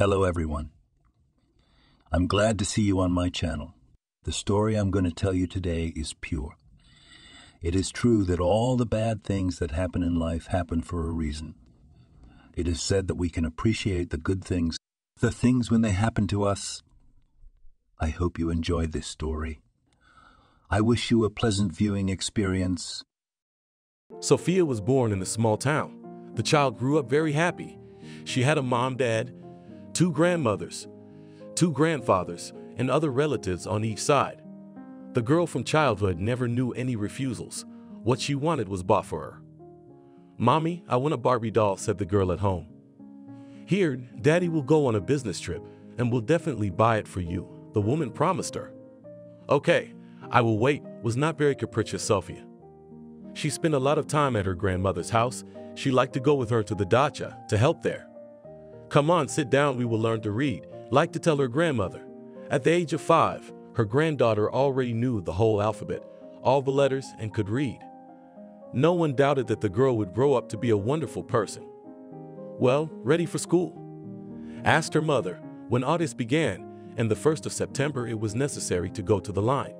Hello, everyone. I'm glad to see you on my channel. The story I'm going to tell you today is pure. It is true that all the bad things that happen in life happen for a reason. It is said that we can appreciate the good things, the things when they happen to us. I hope you enjoy this story. I wish you a pleasant viewing experience. Sophia was born in a small town. The child grew up very happy. She had a mom, dad, two grandmothers, two grandfathers, and other relatives on each side. The girl from childhood never knew any refusals. What she wanted was bought for her. "Mommy, I want a Barbie doll," said the girl at home. "Here, Daddy will go on a business trip and will definitely buy it for you," the woman promised her. "Okay, I will wait," was not very capricious Sophia. She spent a lot of time at her grandmother's house. She liked to go with her to the dacha to help there. "Come on, sit down, we will learn to read," liked to tell her grandmother. At the age of 5, her granddaughter already knew the whole alphabet, all the letters, and could read. No one doubted that the girl would grow up to be a wonderful person. "Well, ready for school?" asked her mother. When August began, and the 1st of September, it was necessary to go to the line.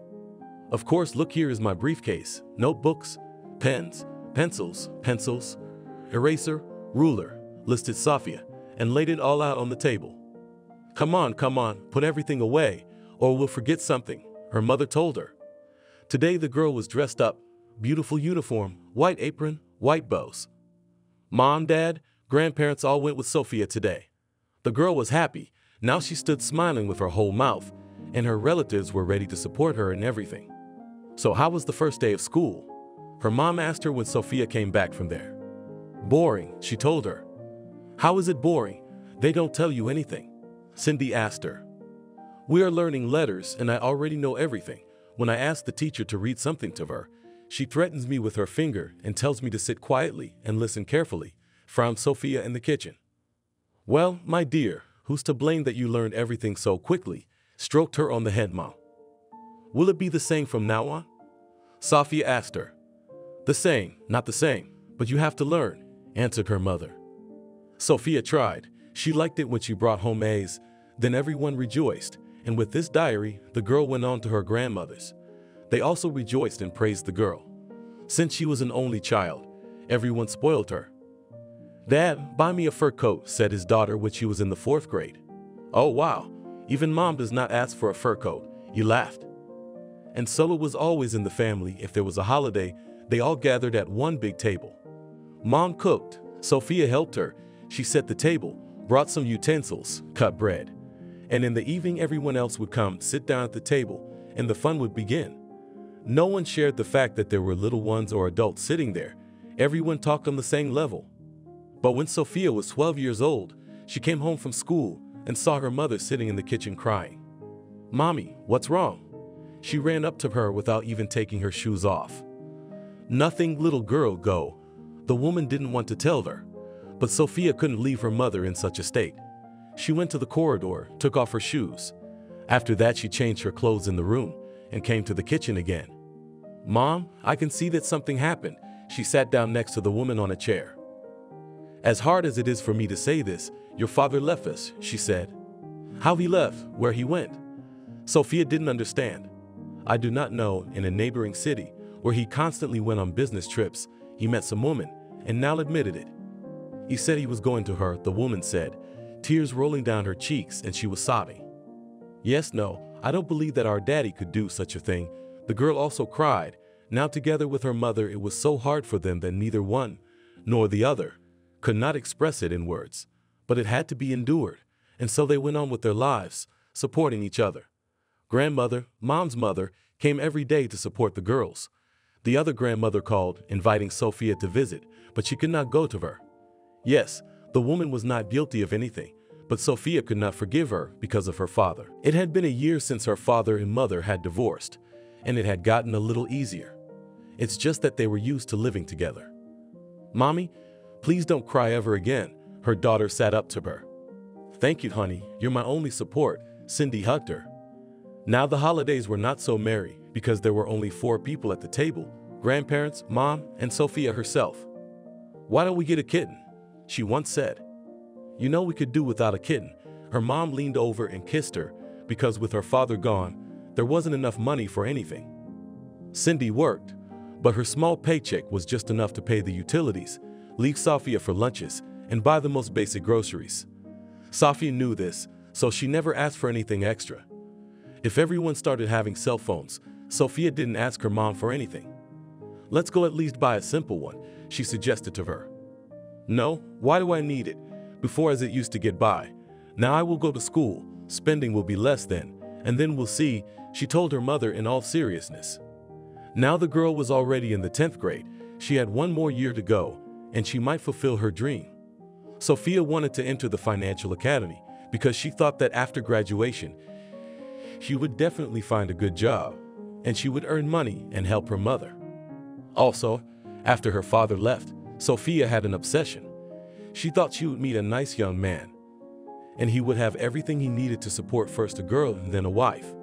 "Of course, look, here is my briefcase, notebooks, pens, pencils, eraser, ruler," listed Sophia, and laid it all out on the table. Come on, put everything away, or we'll forget something," her mother told her. Today the girl was dressed up, beautiful uniform, white apron, white bows. Mom, Dad, grandparents all went with Sophia today. The girl was happy. Now she stood smiling with her whole mouth, and her relatives were ready to support her in everything. "So how was the first day of school?" her mom asked her when Sophia came back from there. "Boring," she told her. "How is it boring? They don't tell you anything?" Cindy asked her. "We are learning letters and I already know everything. When I ask the teacher to read something to her, she threatens me with her finger and tells me to sit quietly and listen carefully," frowned Sophia in the kitchen. "Well, my dear, who's to blame that you learned everything so quickly?" stroked her on the head, Mom. "Will it be the same from now on?" Sophia asked her. "The same, not the same, but you have to learn," answered her mother. Sophia tried. She liked it when she brought home A's. Then everyone rejoiced, and with this diary, the girl went on to her grandmother's. They also rejoiced and praised the girl. Since she was an only child, everyone spoiled her. "Dad, buy me a fur coat," said his daughter when she was in the 4th grade. "Oh wow, even Mom does not ask for a fur coat," he laughed. And so it was always in the family. If there was a holiday, they all gathered at one big table. Mom cooked, Sophia helped her. She set the table, brought some utensils, cut bread. And in the evening everyone else would come sit down at the table and the fun would begin. No one shared the fact that there were little ones or adults sitting there. Everyone talked on the same level. But when Sophia was 12 years old, she came home from school and saw her mother sitting in the kitchen crying. "Mommy, what's wrong?" She ran up to her without even taking her shoes off. "Nothing, little girl, go." The woman didn't want to tell her, but Sophia couldn't leave her mother in such a state. She went to the corridor, took off her shoes. After that, she changed her clothes in the room and came to the kitchen again. "Mom, I can see that something happened." She sat down next to the woman on a chair. "As hard as it is for me to say this, your father left us," she said. "How he left, where he went?" Sophia didn't understand. "I do not know. In a neighboring city, where he constantly went on business trips, he met some woman, and now admitted it. He said he was going to her," the woman said, tears rolling down her cheeks, and she was sobbing. "Yes, no, I don't believe that our daddy could do such a thing." The girl also cried. Now together with her mother, it was so hard for them that neither one nor the other could not express it in words, but it had to be endured, and so they went on with their lives, supporting each other. Grandmother, Mom's mother, came every day to support the girls. The other grandmother called, inviting Sophia to visit, but she could not go to her. Yes, the woman was not guilty of anything, but Sophia could not forgive her because of her father. It had been a year since her father and mother had divorced, and it had gotten a little easier. It's just that they were used to living together. "Mommy, please don't cry ever again," her daughter sat up to her. "Thank you, honey, you're my only support," Cindy hugged her. Now the holidays were not so merry because there were only 4 people at the table, grandparents, Mom, and Sophia herself. "Why don't we get a kitten?" she once said. "You know we could do without a kitten. Her mom leaned over and kissed her, because with her father gone, there wasn't enough money for anything. Cindy worked, but her small paycheck was just enough to pay the utilities, leave Sophia for lunches, and buy the most basic groceries. Sophia knew this, so she never asked for anything extra. If everyone started having cell phones, Sophia didn't ask her mom for anything. "Let's go at least buy a simple one," she suggested to her. "No, why do I need it? Before as it used to get by. Now I will go to school, spending will be less then, and then we'll see," she told her mother in all seriousness. Now the girl was already in the 10th grade, she had one more year to go, and she might fulfill her dream. Sophia wanted to enter the financial academy because she thought that after graduation, she would definitely find a good job, and she would earn money and help her mother. Also, after her father left, Sophia had an obsession. She thought she would meet a nice young man, and he would have everything he needed to support first a girl and then a wife.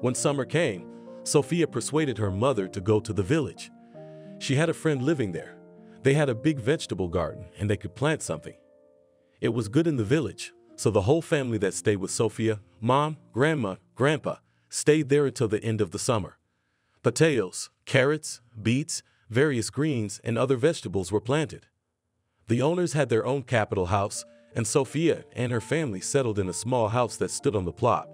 When summer came, Sophia persuaded her mother to go to the village. She had a friend living there. They had a big vegetable garden and they could plant something. It was good in the village, so the whole family that stayed with Sophia, mom, grandma, grandpa, stayed there until the end of the summer. Potatoes, carrots, beets, various greens, and other vegetables were planted. The owners had their own capital house, and Sophia and her family settled in a small house that stood on the plot.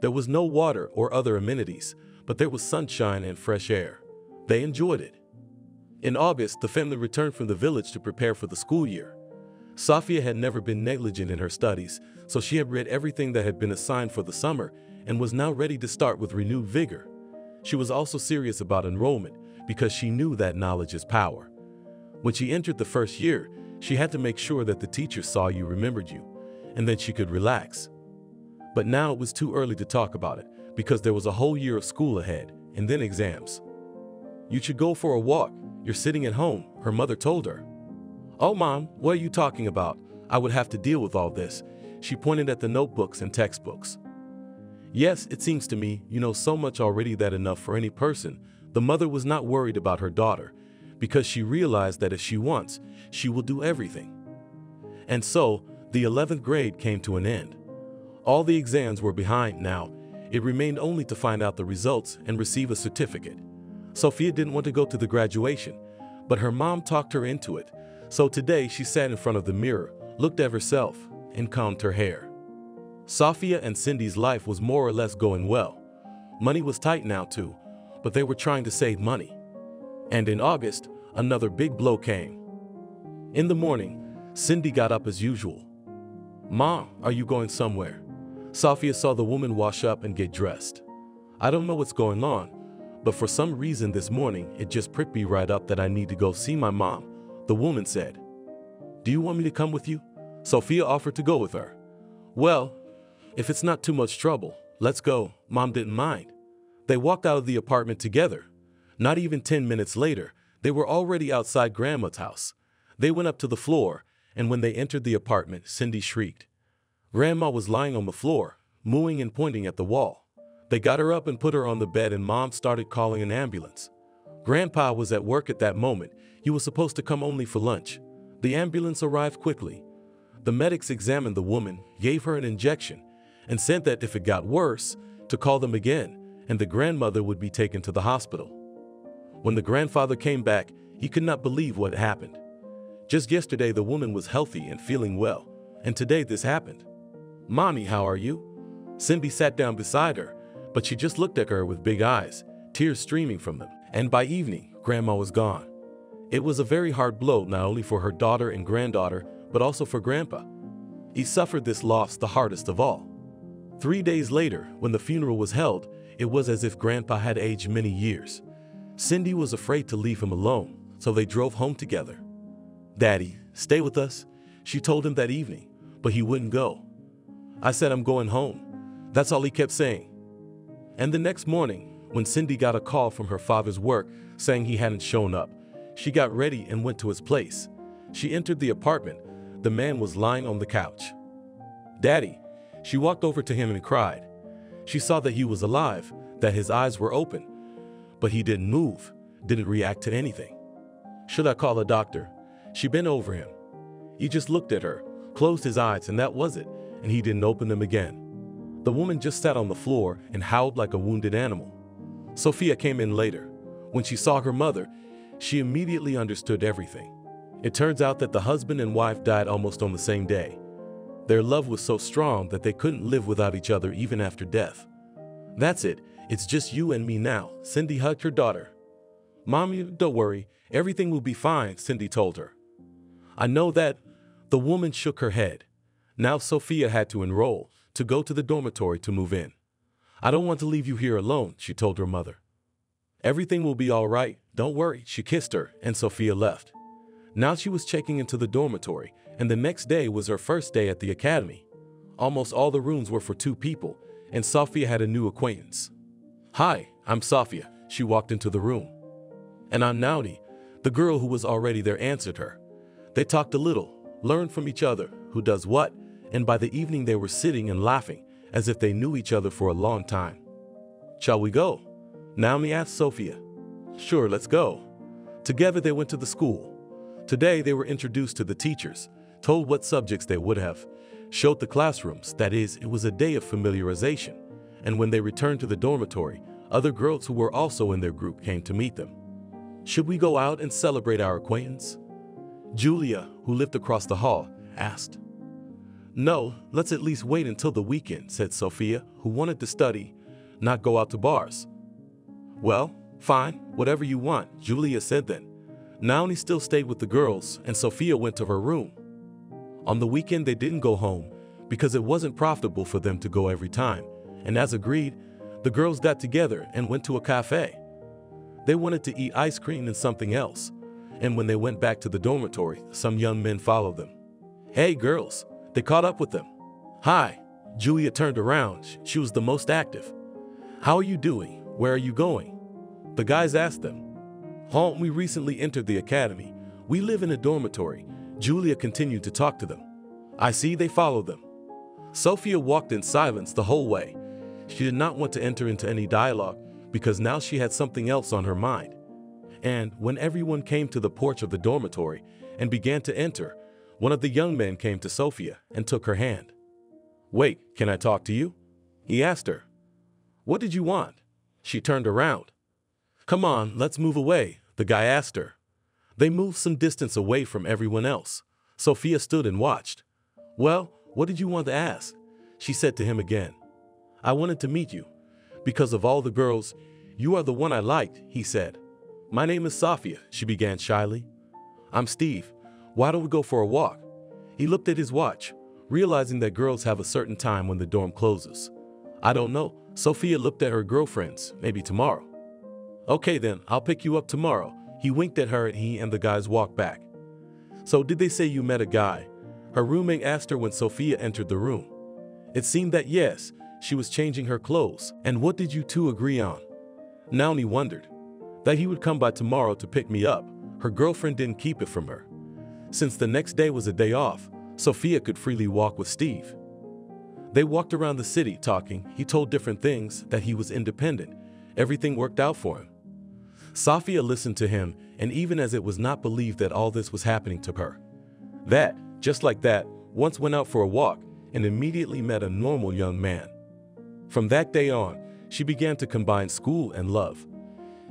There was no water or other amenities, but there was sunshine and fresh air. They enjoyed it. In August, the family returned from the village to prepare for the school year. Sophia had never been negligent in her studies, so she had read everything that had been assigned for the summer and was now ready to start with renewed vigor. She was also serious about enrollment because she knew that knowledge is power. When she entered the first year, she had to make sure that the teacher saw you, remembered you, and that she could relax. But now it was too early to talk about it because there was a whole year of school ahead and then exams. "You should go for a walk. You're sitting at home," her mother told her. "Oh, mom, what are you talking about? I would have to deal with all this." She pointed at the notebooks and textbooks. "Yes, it seems to me you know so much already that enough for any person." The mother was not worried about her daughter, because she realized that if she wants, she will do everything. And so, the 11th grade came to an end. All the exams were behind now. It remained only to find out the results and receive a certificate. Sophia didn't want to go to the graduation, but her mom talked her into it. So today she sat in front of the mirror, looked at herself, and combed her hair. Sophia and Cindy's life was more or less going well. Money was tight now too, but they were trying to save money. And in August, another big blow came. In the morning, Cindy got up as usual. "Mom, are you going somewhere?" Sophia saw the woman wash up and get dressed. "I don't know what's going on, but for some reason this morning it just pricked me right up that I need to go see my mom," the woman said. "Do you want me to come with you?" Sophia offered to go with her. "Well, if it's not too much trouble, let's go." Mom didn't mind. They walked out of the apartment together. Not even 10 minutes later, they were already outside Grandma's house. They went up to the floor, and when they entered the apartment, Cindy shrieked. Grandma was lying on the floor, mooing and pointing at the wall. They got her up and put her on the bed, and Mom started calling an ambulance. Grandpa was at work at that moment. He was supposed to come only for lunch. The ambulance arrived quickly. The medics examined the woman, gave her an injection, and said that if it got worse, to call them again, and the grandmother would be taken to the hospital. When the grandfather came back, he could not believe what happened. Just yesterday the woman was healthy and feeling well, and today this happened. "Mommy, how are you?" Cindy sat down beside her, but she just looked at her with big eyes, tears streaming from them. And by evening, Grandma was gone. It was a very hard blow not only for her daughter and granddaughter, but also for Grandpa. He suffered this loss the hardest of all. 3 days later, when the funeral was held, it was as if Grandpa had aged many years. Cindy was afraid to leave him alone, so they drove home together. "Daddy, stay with us," she told him that evening, but he wouldn't go. "I said I'm going home. That's all he kept saying." And the next morning, when Cindy got a call from her father's work saying he hadn't shown up, she got ready and went to his place. She entered the apartment. The man was lying on the couch. "Daddy," she walked over to him and cried. She saw that he was alive, that his eyes were open, but he didn't move, didn't react to anything. "Should I call a doctor?" She bent over him. He just looked at her, closed his eyes, and that was it, and he didn't open them again. The woman just sat on the floor and howled like a wounded animal. Sophia came in later. When she saw her mother, she immediately understood everything. It turns out that the husband and wife died almost on the same day. Their love was so strong that they couldn't live without each other even after death. "That's it, it's just you and me now," Cindy hugged her daughter. "Mommy, don't worry, everything will be fine," Cindy told her. "I know that." The woman shook her head. Now Sophia had to enroll, to go to the dormitory to move in. "I don't want to leave you here alone," she told her mother. "Everything will be all right, don't worry," she kissed her, and Sophia left. Now she was checking into the dormitory, and the next day was her first day at the academy. Almost all the rooms were for two people, and Sophia had a new acquaintance. "Hi, I'm Sophia," she walked into the room. "And I'm Naomi," the girl who was already there answered her. They talked a little, learned from each other who does what, and by the evening they were sitting and laughing, as if they knew each other for a long time. "Shall we go?" Naomi asked Sophia. "Sure, let's go." Together they went to the school. Today they were introduced to the teachers, told what subjects they would have, showed the classrooms, that is, it was a day of familiarization, and when they returned to the dormitory, other girls who were also in their group came to meet them. "Should we go out and celebrate our acquaintance?" Julia, who lived across the hall, asked. "No, let's at least wait until the weekend," said Sophia, who wanted to study, not go out to bars. "Well, fine, whatever you want," Julia said then. Naomi still stayed with the girls, and Sophia went to her room. On the weekend they didn't go home, because it wasn't profitable for them to go every time, and as agreed, the girls got together and went to a cafe. They wanted to eat ice cream and something else, and when they went back to the dormitory, some young men followed them. "Hey girls," they caught up with them. "Hi." Julia turned around, she was the most active. "How are you doing? Where are you going?" The guys asked them. "Home, we recently entered the academy. We live in a dormitory," Julia continued to talk to them. "I see," they followed them. Sophia walked in silence the whole way. She did not want to enter into any dialogue, because now she had something else on her mind. And when everyone came to the porch of the dormitory and began to enter, one of the young men came to Sophia and took her hand. "Wait, can I talk to you?" he asked her. "What did you want?" She turned around. "Come on, let's move away," the guy asked her. They moved some distance away from everyone else. Sophia stood and watched. "Well, what did you want to ask?" she said to him again. "I wanted to meet you. Because of all the girls, you are the one I liked," he said. "My name is Sophia," she began shyly. "I'm Steve. Why don't we go for a walk?" He looked at his watch, realizing that girls have a certain time when the dorm closes. "I don't know." Sophia looked at her girlfriends. "Maybe tomorrow." "Okay then, I'll pick you up tomorrow." He winked at her and he and the guys walked back. "So did they say you met a guy?" her roommate asked her when Sophia entered the room. It seemed that yes, she was changing her clothes. "And what did you two agree on?" Naomi wondered. "That he would come by tomorrow to pick me up." Her girlfriend didn't keep it from her. Since the next day was a day off, Sophia could freely walk with Steve. They walked around the city talking. He told different things, that he was independent. Everything worked out for him. Sophia listened to him, and even as it was not believed that all this was happening to her. That, just like that, once went out for a walk and immediately met a normal young man. From that day on, she began to combine school and love.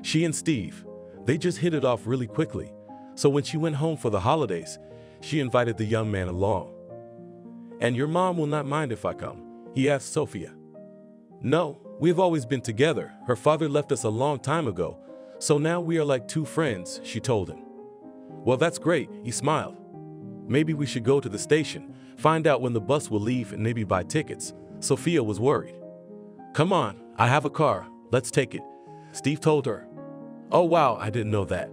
She and Steve, they just hit it off really quickly. So when she went home for the holidays, she invited the young man along. "And your mom will not mind if I come?" he asked Sophia. "No, we've always been together. Her father left us a long time ago, so now we are like two friends," she told him. "Well, that's great," he smiled. "Maybe we should go to the station, find out when the bus will leave and maybe buy tickets." Sophia was worried. "Come on, I have a car, let's take it," Steve told her. "Oh wow, I didn't know that."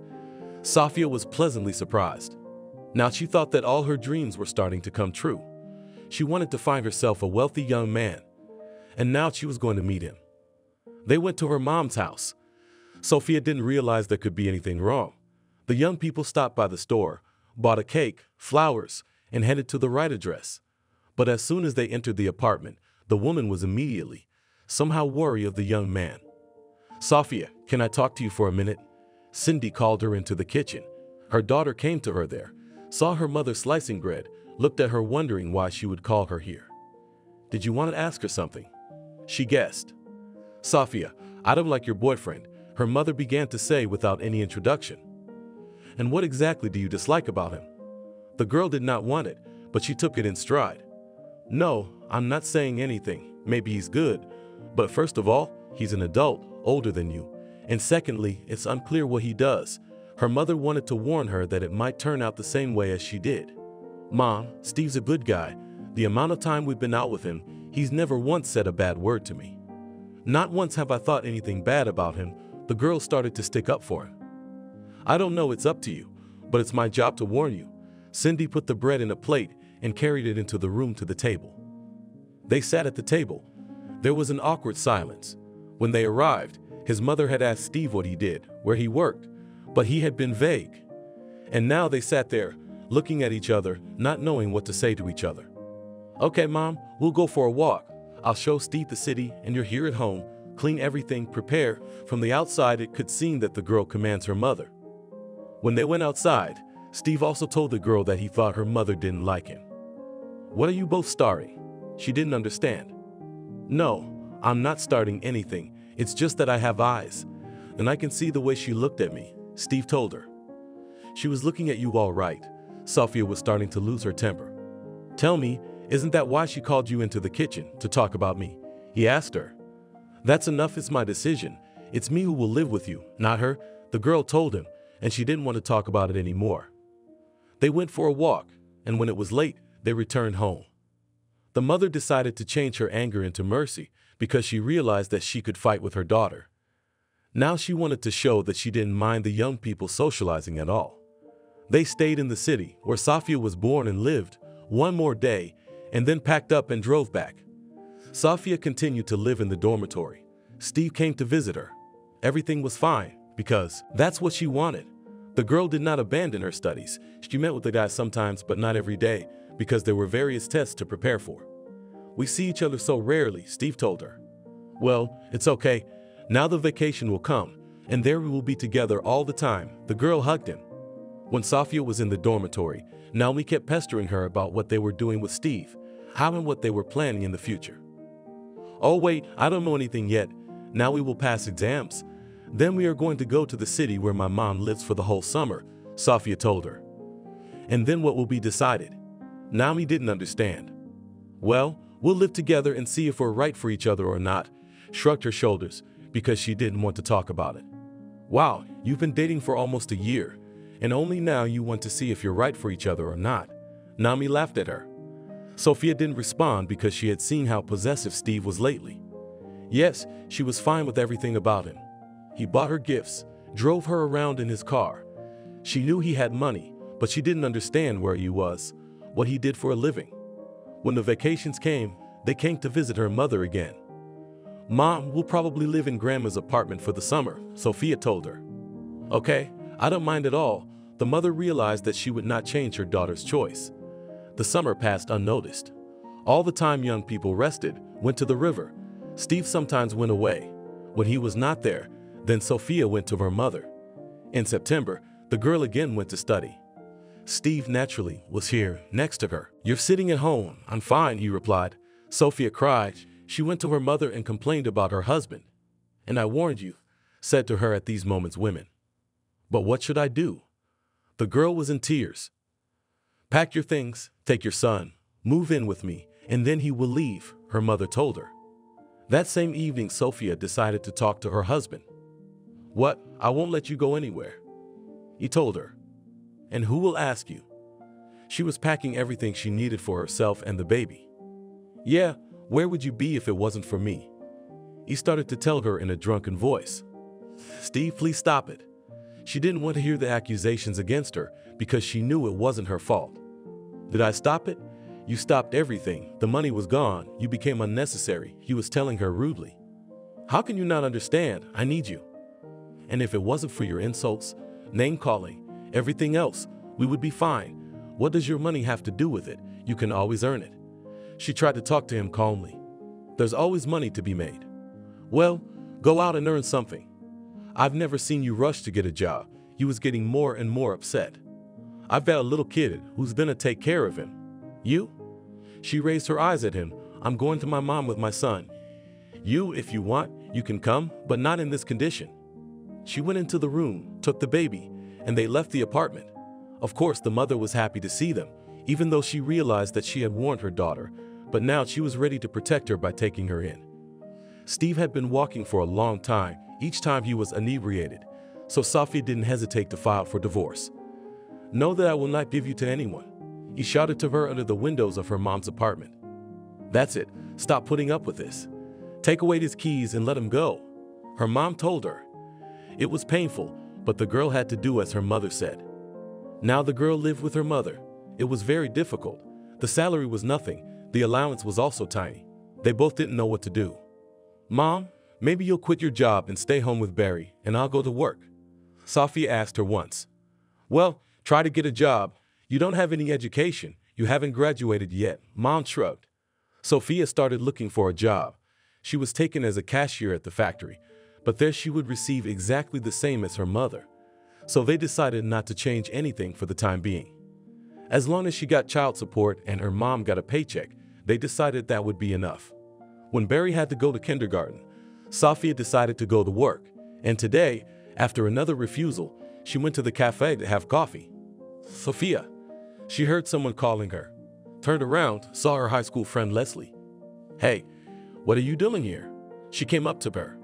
Sophia was pleasantly surprised. Now she thought that all her dreams were starting to come true. She wanted to find herself a wealthy young man, and now she was going to meet him. They went to her mom's house. Sophia didn't realize there could be anything wrong. The young people stopped by the store, bought a cake, flowers, and headed to the right address. But as soon as they entered the apartment, the woman was immediately, somehow, worried of the young man. "Sophia, can I talk to you for a minute?" Cindy called her into the kitchen. Her daughter came to her there, saw her mother slicing bread, looked at her wondering why she would call her here. Did you want to ask her something? She guessed. Sophia, I don't like your boyfriend, her mother began to say without any introduction. And what exactly do you dislike about him? The girl did not want it, but she took it in stride. No, I'm not saying anything. Maybe he's good. But first of all, he's an adult, older than you. And secondly, it's unclear what he does. Her mother wanted to warn her that it might turn out the same way as she did. Mom, Steve's a good guy. The amount of time we've been out with him, he's never once said a bad word to me. Not once have I thought anything bad about him. The girl started to stick up for him. I don't know, it's up to you, but it's my job to warn you. Cindy put the bread in a plate and carried it into the room to the table. They sat at the table. There was an awkward silence. When they arrived, his mother had asked Steve what he did, where he worked, but he had been vague. And now they sat there, looking at each other, not knowing what to say to each other. Okay, Mom, we'll go for a walk. I'll show Steve the city and you're here at home. Clean everything, prepare. From the outside, it could seem that the girl commands her mother. When they went outside, Steve also told the girl that he thought her mother didn't like him. What are you both starting? She didn't understand. No, I'm not starting anything. It's just that I have eyes. And I can see the way she looked at me, Steve told her. She was looking at you all right. Sophia was starting to lose her temper. Tell me, isn't that why she called you into the kitchen to talk about me? He asked her. That's enough, it's my decision. It's me who will live with you, not her, the girl told him, and she didn't want to talk about it anymore. They went for a walk, and when it was late, they returned home. The mother decided to change her anger into mercy because she realized that she could fight with her daughter. Now she wanted to show that she didn't mind the young people socializing at all. They stayed in the city where Sophia was born and lived one more day and then packed up and drove back. Sophia continued to live in the dormitory. Steve came to visit her. Everything was fine because that's what she wanted. The girl did not abandon her studies. She met with the guy sometimes, but not every day, because there were various tests to prepare for. We see each other so rarely, Steve told her. Well, it's okay. Now the vacation will come, and there we will be together all the time. The girl hugged him. When Sophia was in the dormitory, Naomi kept pestering her about what they were doing with Steve, how and what they were planning in the future. Oh wait, I don't know anything yet. Now we will pass exams. Then we are going to go to the city where my mom lives for the whole summer, Sophia told her. And then what will be decided? Naomi didn't understand. Well, we'll live together and see if we're right for each other or not, shrugged her shoulders because she didn't want to talk about it. Wow, you've been dating for almost a year, and only now you want to see if you're right for each other or not. Naomi laughed at her. Sophia didn't respond because she had seen how possessive Steve was lately. Yes, she was fine with everything about him. He bought her gifts, drove her around in his car. She knew he had money, but she didn't understand where he was, what he did for a living. When the vacations came, they came to visit her mother again. Mom, we'll probably live in Grandma's apartment for the summer, Sophia told her. Okay, I don't mind at all. The mother realized that she would not change her daughter's choice. The summer passed unnoticed. All the time young people rested, went to the river. Steve sometimes went away. When he was not there, then Sophia went to her mother. In September, the girl again went to study. Steve naturally was here next to her. You're sitting at home. I'm fine, he replied. Sophia cried. She went to her mother and complained about her husband. And I warned you, said to her at these moments women. But what should I do? The girl was in tears. Pack your things, take your son, move in with me, and then he will leave, her mother told her. That same evening, Sophia decided to talk to her husband. What? I won't let you go anywhere, he told her. And who will ask you? She was packing everything she needed for herself and the baby. Yeah, where would you be if it wasn't for me? He started to tell her in a drunken voice. Steve, please stop it. She didn't want to hear the accusations against her because she knew it wasn't her fault. Did I stop it? You stopped everything. The money was gone. You became unnecessary, he was telling her rudely. How can you not understand? I need you. And if it wasn't for your insults, name-calling, everything else, we would be fine. What does your money have to do with it? You can always earn it. She tried to talk to him calmly. There's always money to be made. Well, go out and earn something. I've never seen you rush to get a job. He was getting more and more upset. I've got a little kid who's gonna take care of him. You? She raised her eyes at him, I'm going to my mom with my son. You, if you want, you can come, but not in this condition." She went into the room, took the baby, and they left the apartment. Of course, the mother was happy to see them, even though she realized that she had warned her daughter, but now she was ready to protect her by taking her in. Steve had been walking for a long time, each time he was inebriated, so Sophia didn't hesitate to file for divorce. "No, that I will not give you to anyone," he shouted to her under the windows of her mom's apartment. "That's it, stop putting up with this. Take away his keys and let him go," her mom told her. It was painful, but the girl had to do as her mother said. Now the girl lived with her mother. It was very difficult. The salary was nothing. The allowance was also tiny. They both didn't know what to do. "Mom, maybe you'll quit your job and stay home with Barry, and I'll go to work," Sophia asked her once. "Well, try to get a job. You don't have any education. You haven't graduated yet," Mom shrugged. Sophia started looking for a job. She was taken as a cashier at the factory, but there she would receive exactly the same as her mother. So they decided not to change anything for the time being. As long as she got child support and her mom got a paycheck, they decided that would be enough. When Barry had to go to kindergarten, Sophia decided to go to work, and today, after another refusal, she went to the cafe to have coffee. Sophia, she heard someone calling her, turned around, saw her high school friend Leslie. "Hey, what are you doing here?" She came up to her.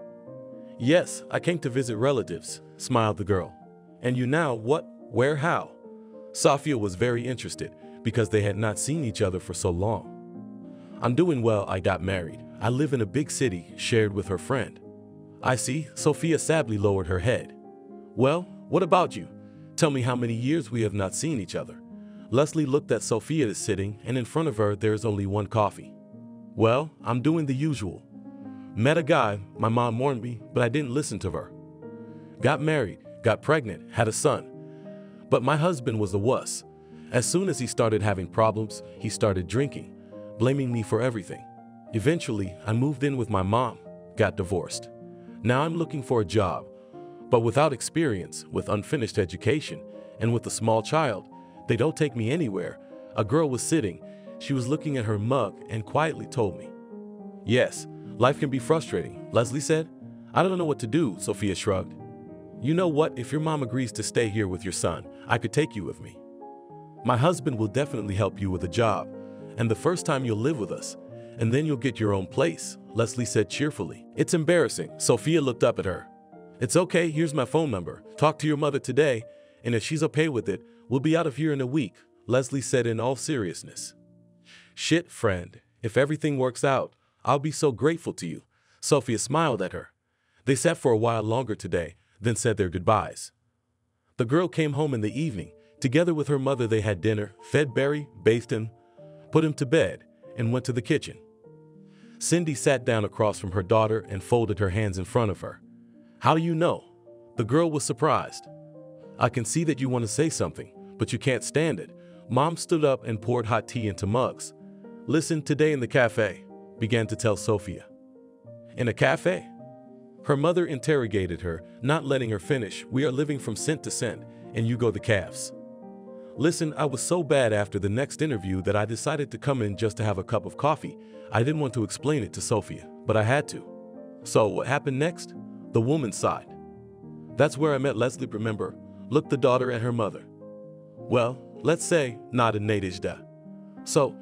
"Yes, I came to visit relatives," smiled the girl. "And you now what, where, how?" Sophia was very interested because they had not seen each other for so long. "I'm doing well, I got married. I live in a big city," shared with her friend. "I see," Sophia sadly lowered her head. "Well, what about you? Tell me how many years we have not seen each other." Leslie looked at Sophia is sitting, and in front of her there is only one coffee. "Well, I'm doing the usual. Met a guy, my mom warned me, but I didn't listen to her. Got married, got pregnant, had a son. But my husband was a wuss. As soon as he started having problems, he started drinking, blaming me for everything. Eventually, I moved in with my mom, got divorced. Now I'm looking for a job, but without experience, with unfinished education, and with a small child, they don't take me anywhere." A girl was sitting. She was looking at her mug and quietly told me. "Yes, life can be frustrating," Leslie said. "I don't know what to do," Sophia shrugged. "You know what, if your mom agrees to stay here with your son, I could take you with me. My husband will definitely help you with a job, and the first time you'll live with us, and then you'll get your own place," Leslie said cheerfully. "It's embarrassing." Sophia looked up at her. "It's okay, here's my phone number. Talk to your mother today, and if she's okay with it, we'll be out of here in a week," Leslie said in all seriousness. "Shit, friend, if everything works out, I'll be so grateful to you," Sophia smiled at her. They sat for a while longer today, then said their goodbyes. The girl came home in the evening. Together with her mother they had dinner, fed Barry, bathed him, put him to bed, and went to the kitchen. Cindy sat down across from her daughter and folded her hands in front of her. "How do you know?" The girl was surprised. "I can see that you want to say something, but you can't stand it." Mom stood up and poured hot tea into mugs. "Listen, today in the cafe," began to tell Sophia. "In a cafe?" Her mother interrogated her, not letting her finish. "We are living from cent to cent, and you go the calves. Listen, I was so bad after the next interview that I decided to come in just to have a cup of coffee. I didn't want to explain it to Sophia, but I had to." "So what happened next?" The woman sighed. "That's where I met Leslie, remember?" Looked the daughter at her mother. "Well, let's say, not in Nadejda. So,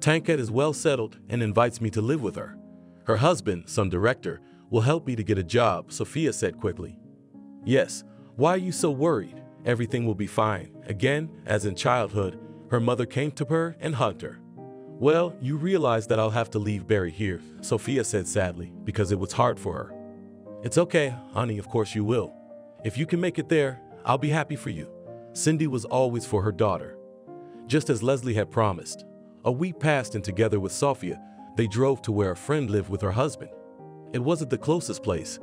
Tankat is well settled and invites me to live with her. Her husband, some director, will help me to get a job," Sophia said quickly. "Yes, why are you so worried? Everything will be fine." Again, as in childhood, her mother came to her and hugged her. "Well, you realize that I'll have to leave Barry here," Sophia said sadly, because it was hard for her. "It's okay, honey, of course you will. If you can make it there, I'll be happy for you." Cindy was always for her daughter, just as Leslie had promised. A week passed, and together with Sophia, they drove to where a friend lived with her husband. It wasn't the closest place,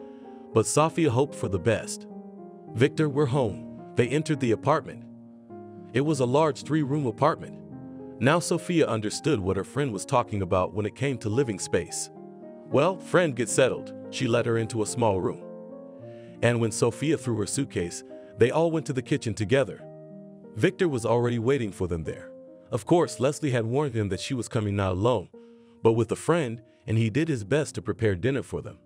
but Sophia hoped for the best. "Victor, we're home." They entered the apartment. It was a large three-room apartment. Now Sophia understood what her friend was talking about when it came to living space. "Well, friend, get settled." She led her into a small room. And when Sophia threw her suitcase, they all went to the kitchen together. Victor was already waiting for them there. Of course, Leslie had warned him that she was coming not alone, but with a friend, and he did his best to prepare dinner for them.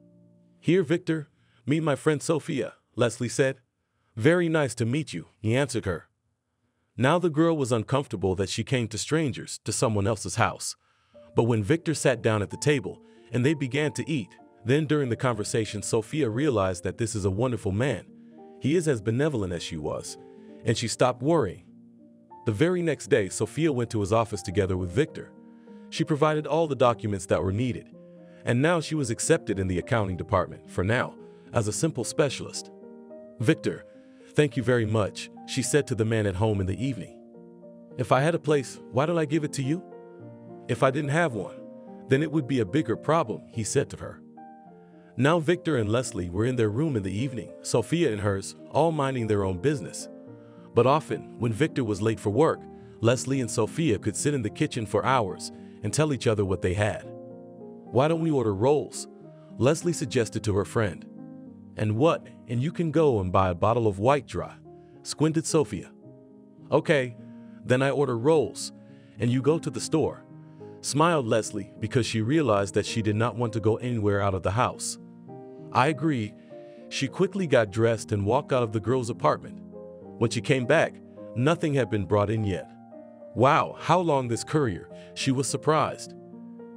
"Here, Victor, meet my friend Sophia," Leslie said. "Very nice to meet you," he answered her. Now the girl was uncomfortable that she came to strangers, to someone else's house. But when Victor sat down at the table, and they began to eat, then during the conversation Sophia realized that this is a wonderful man. He is as benevolent as she was, and she stopped worrying. The very next day, Sophia went to his office together with Victor. She provided all the documents that were needed, and now she was accepted in the accounting department, for now, as a simple specialist. "Victor, thank you very much," she said to the man at home in the evening. "If I had a place, why don't I give it to you? If I didn't have one, then it would be a bigger problem," he said to her. Now Victor and Leslie were in their room in the evening, Sophia and hers, all minding their own business. But often, when Victor was late for work, Leslie and Sophia could sit in the kitchen for hours and tell each other what they had. "Why don't we order rolls?" Leslie suggested to her friend. "And what? And you can go and buy a bottle of white dry," squinted Sophia. "Okay, then I order rolls, and you go to the store," smiled Leslie, because she realized that she did not want to go anywhere out of the house. "I agree." She quickly got dressed and walked out of the girl's apartment. When she came back, nothing had been brought in yet. "Wow, how long this courier?" She was surprised.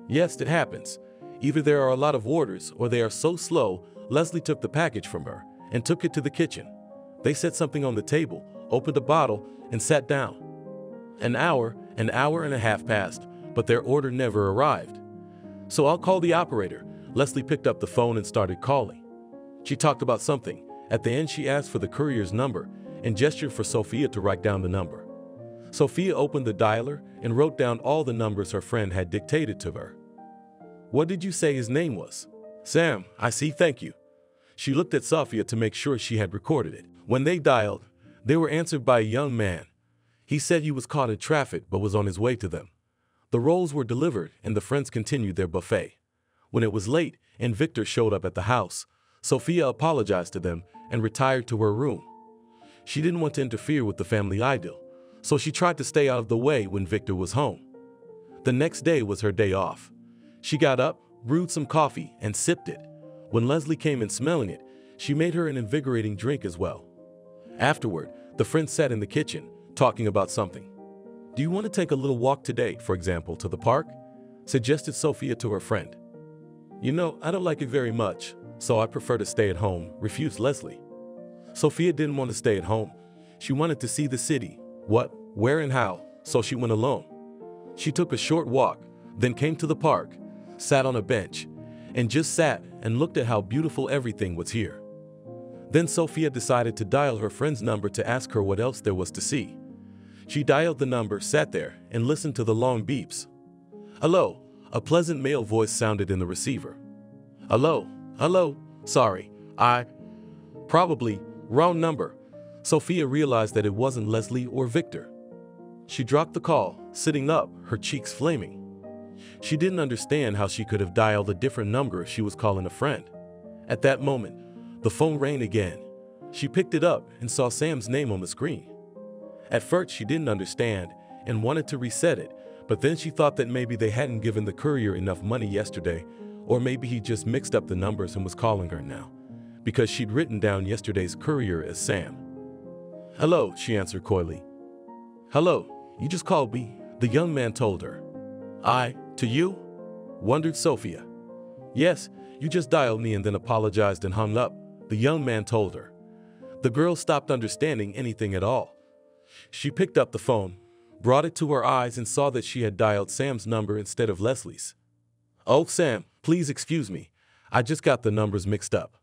"Yes, it happens. Either there are a lot of orders or they are so slow." Leslie took the package from her and took it to the kitchen. They set something on the table, opened a bottle, and sat down. An hour and a half passed, but their order never arrived. "So I'll call the operator." Leslie picked up the phone and started calling. She talked about something. At the end, she asked for the courier's number and gestured for Sophia to write down the number. Sophia opened the dialer and wrote down all the numbers her friend had dictated to her. "What did you say his name was?" "Sam, I see, thank you." She looked at Sophia to make sure she had recorded it. When they dialed, they were answered by a young man. He said he was caught in traffic but was on his way to them. The rolls were delivered and the friends continued their buffet. When it was late and Victor showed up at the house, Sophia apologized to them and retired to her room. She didn't want to interfere with the family idyll, so she tried to stay out of the way when Victor was home. The next day was her day off. She got up, brewed some coffee, and sipped it. When Leslie came in smelling it, she made her an invigorating drink as well. Afterward, the friends sat in the kitchen, talking about something. "Do you want to take a little walk today, for example, to the park?" suggested Sophia to her friend. "You know, I don't like it very much, so I prefer to stay at home," refused Leslie. Sophia didn't want to stay at home. She wanted to see the city, what, where, and how, so she went alone. She took a short walk, then came to the park, sat on a bench, and just sat and looked at how beautiful everything was here. Then Sophia decided to dial her friend's number to ask her what else there was to see. She dialed the number, sat there, and listened to the long beeps. "Hello," a pleasant male voice sounded in the receiver. "Hello, hello, sorry, I... probably, wrong number." Sophia realized that it wasn't Leslie or Victor. She dropped the call, sitting up, her cheeks flaming. She didn't understand how she could have dialed a different number if she was calling a friend. At that moment, the phone rang again. She picked it up and saw Sam's name on the screen. At first, she didn't understand and wanted to reset it, but then she thought that maybe they hadn't given the courier enough money yesterday, or maybe he just mixed up the numbers and was calling her now, because she'd written down yesterday's courier as Sam. "Hello," she answered coyly. "Hello, you just called me," the young man told her. "I... to you?" wondered Sophia. "Yes, you just dialed me and then apologized and hung up," the young man told her. The girl stopped understanding anything at all. She picked up the phone, brought it to her eyes, and saw that she had dialed Sam's number instead of Leslie's. "Oh, Sam, please excuse me. I just got the numbers mixed up.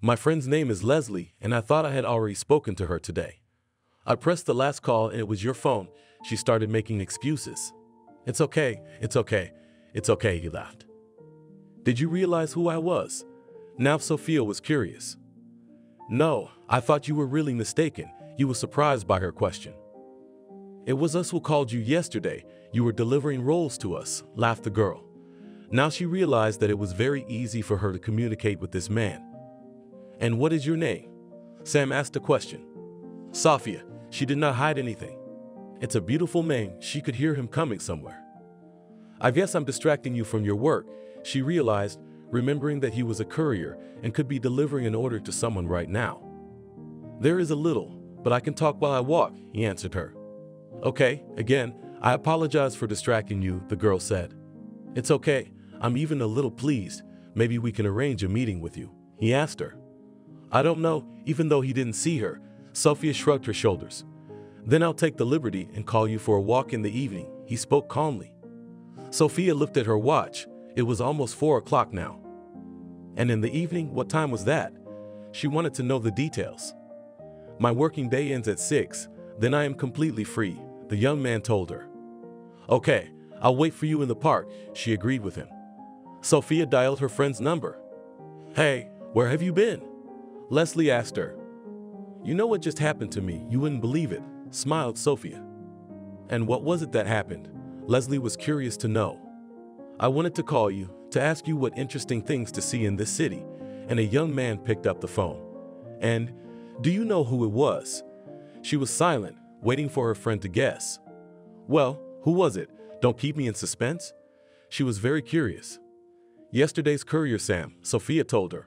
My friend's name is Leslie, and I thought I had already spoken to her today. I pressed the last call and it was your phone." She started making excuses. "It's okay, it's okay, it's okay," he laughed. "Did you realize who I was?" Now Sophia was curious. "No, I thought you were really mistaken." He was surprised by her question. "It was us who called you yesterday. You were delivering rolls to us," laughed the girl. Now she realized that it was very easy for her to communicate with this man. "And what is your name?" Sam asked the question. Sophia, she did not hide anything. "It's a beautiful name." She could hear him coming somewhere. I guess I'm distracting you from your work, she realized, remembering that he was a courier and could be delivering an order to someone right now. There is a little, but I can talk while I walk, he answered her. Okay, again, I apologize for distracting you, the girl said. It's okay, I'm even a little pleased, maybe we can arrange a meeting with you, he asked her. I don't know, even though he didn't see her, Sophia shrugged her shoulders. Then I'll take the liberty and call you for a walk in the evening, he spoke calmly. Sophia looked at her watch, it was almost 4 o'clock now. And in the evening, what time was that? She wanted to know the details. My working day ends at 6, then I am completely free, the young man told her. Okay, I'll wait for you in the park, she agreed with him. Sophia dialed her friend's number. Hey, where have you been? Leslie asked her. You know what just happened to me, you wouldn't believe it, smiled Sophia. And what was it that happened? Leslie was curious to know. I wanted to call you, to ask you what interesting things to see in this city, and a young man picked up the phone. And, do you know who it was? She was silent, waiting for her friend to guess. Well, who was it? Don't keep me in suspense? She was very curious. Yesterday's courier Sam, Sophia told her.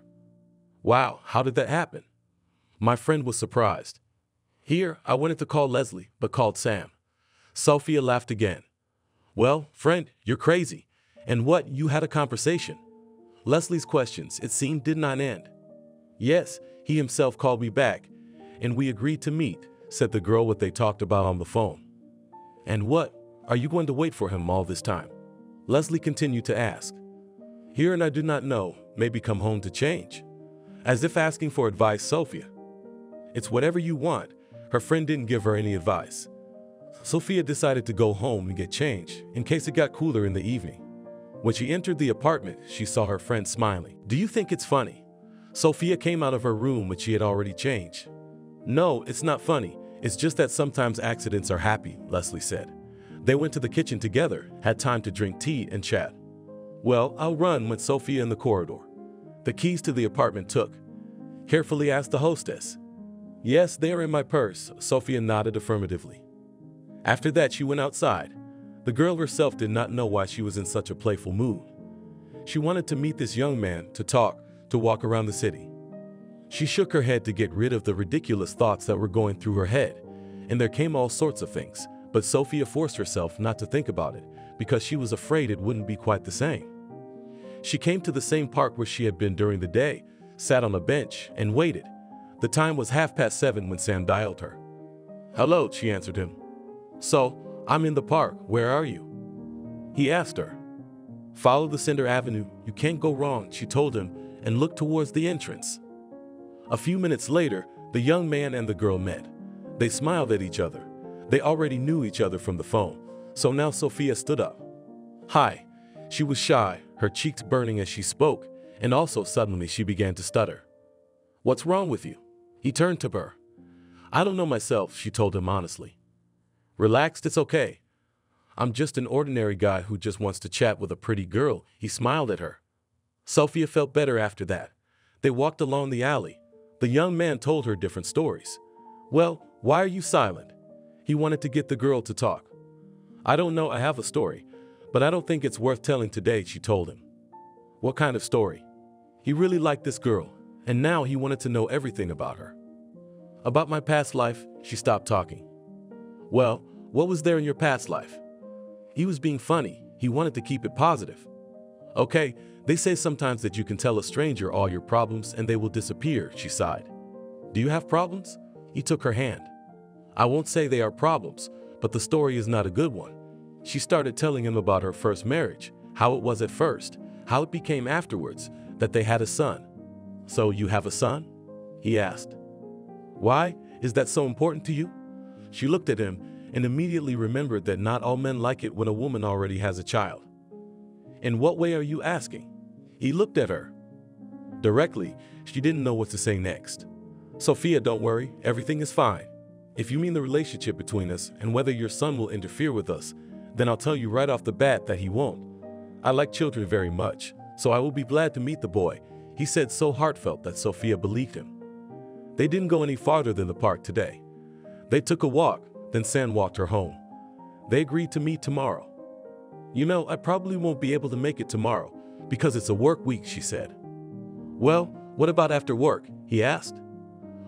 Wow, how did that happen? My friend was surprised. Here, I wanted to call Leslie, but called Sam. Sophia laughed again. Well, friend, you're crazy. And what, you had a conversation? Leslie's questions, it seemed, did not end. Yes, he himself called me back, and we agreed to meet, said the girl what they talked about on the phone. And what, are you going to wait for him all this time? Leslie continued to ask. Here and I do not know, maybe come home to change. As if asking for advice, Sophia. It's whatever you want, her friend didn't give her any advice. Sophia decided to go home and get changed, in case it got cooler in the evening. When she entered the apartment, she saw her friend smiling. Do you think it's funny? Sophia came out of her room when she had already changed. No, it's not funny, it's just that sometimes accidents are happy, Leslie said. They went to the kitchen together, had time to drink tea and chat. Well, I'll run, went Sophia in the corridor. The keys to the apartment took. Carefully asked the hostess. Yes, they are in my purse, Sophia nodded affirmatively. After that she went outside. The girl herself did not know why she was in such a playful mood. She wanted to meet this young man, to talk, to walk around the city. She shook her head to get rid of the ridiculous thoughts that were going through her head, and there came all sorts of things, but Sophia forced herself not to think about it, because she was afraid it wouldn't be quite the same. She came to the same park where she had been during the day, sat on a bench, and waited. The time was 7:30 when Sam dialed her. Hello, she answered him. So, I'm in the park, where are you? He asked her. Follow the Cinder Avenue, you can't go wrong, she told him, and looked towards the entrance. A few minutes later, the young man and the girl met. They smiled at each other. They already knew each other from the phone, so now Sophia stood up. Hi. She was shy, her cheeks burning as she spoke, and also suddenly she began to stutter. What's wrong with you? He turned to her. I don't know myself, she told him honestly. Relaxed, it's okay. I'm just an ordinary guy who just wants to chat with a pretty girl, he smiled at her. Sophia felt better after that. They walked along the alley. The young man told her different stories. Well, why are you silent? He wanted to get the girl to talk. I don't know, I have a story, but I don't think it's worth telling today, she told him. What kind of story? He really liked this girl, and now he wanted to know everything about her. About my past life, she stopped talking. Well, what was there in your past life? He was being funny, he wanted to keep it positive. Okay, they say sometimes that you can tell a stranger all your problems and they will disappear, she sighed. Do you have problems? He took her hand. I won't say they are problems, but the story is not a good one. She started telling him about her first marriage, how it was at first, how it became afterwards, that they had a son. So you have a son? He asked. Why? Is that so important to you? She looked at him and immediately remembered that not all men like it when a woman already has a child. In what way are you asking? He looked at her. Directly, she didn't know what to say next. Sophia, don't worry, everything is fine. If you mean the relationship between us and whether your son will interfere with us, then I'll tell you right off the bat that he won't. I like children very much, so I will be glad to meet the boy, he said so heartfelt that Sophia believed him. They didn't go any farther than the park today. They took a walk, then Sam walked her home. They agreed to meet tomorrow. You know, I probably won't be able to make it tomorrow because it's a work week, she said. Well, what about after work? He asked.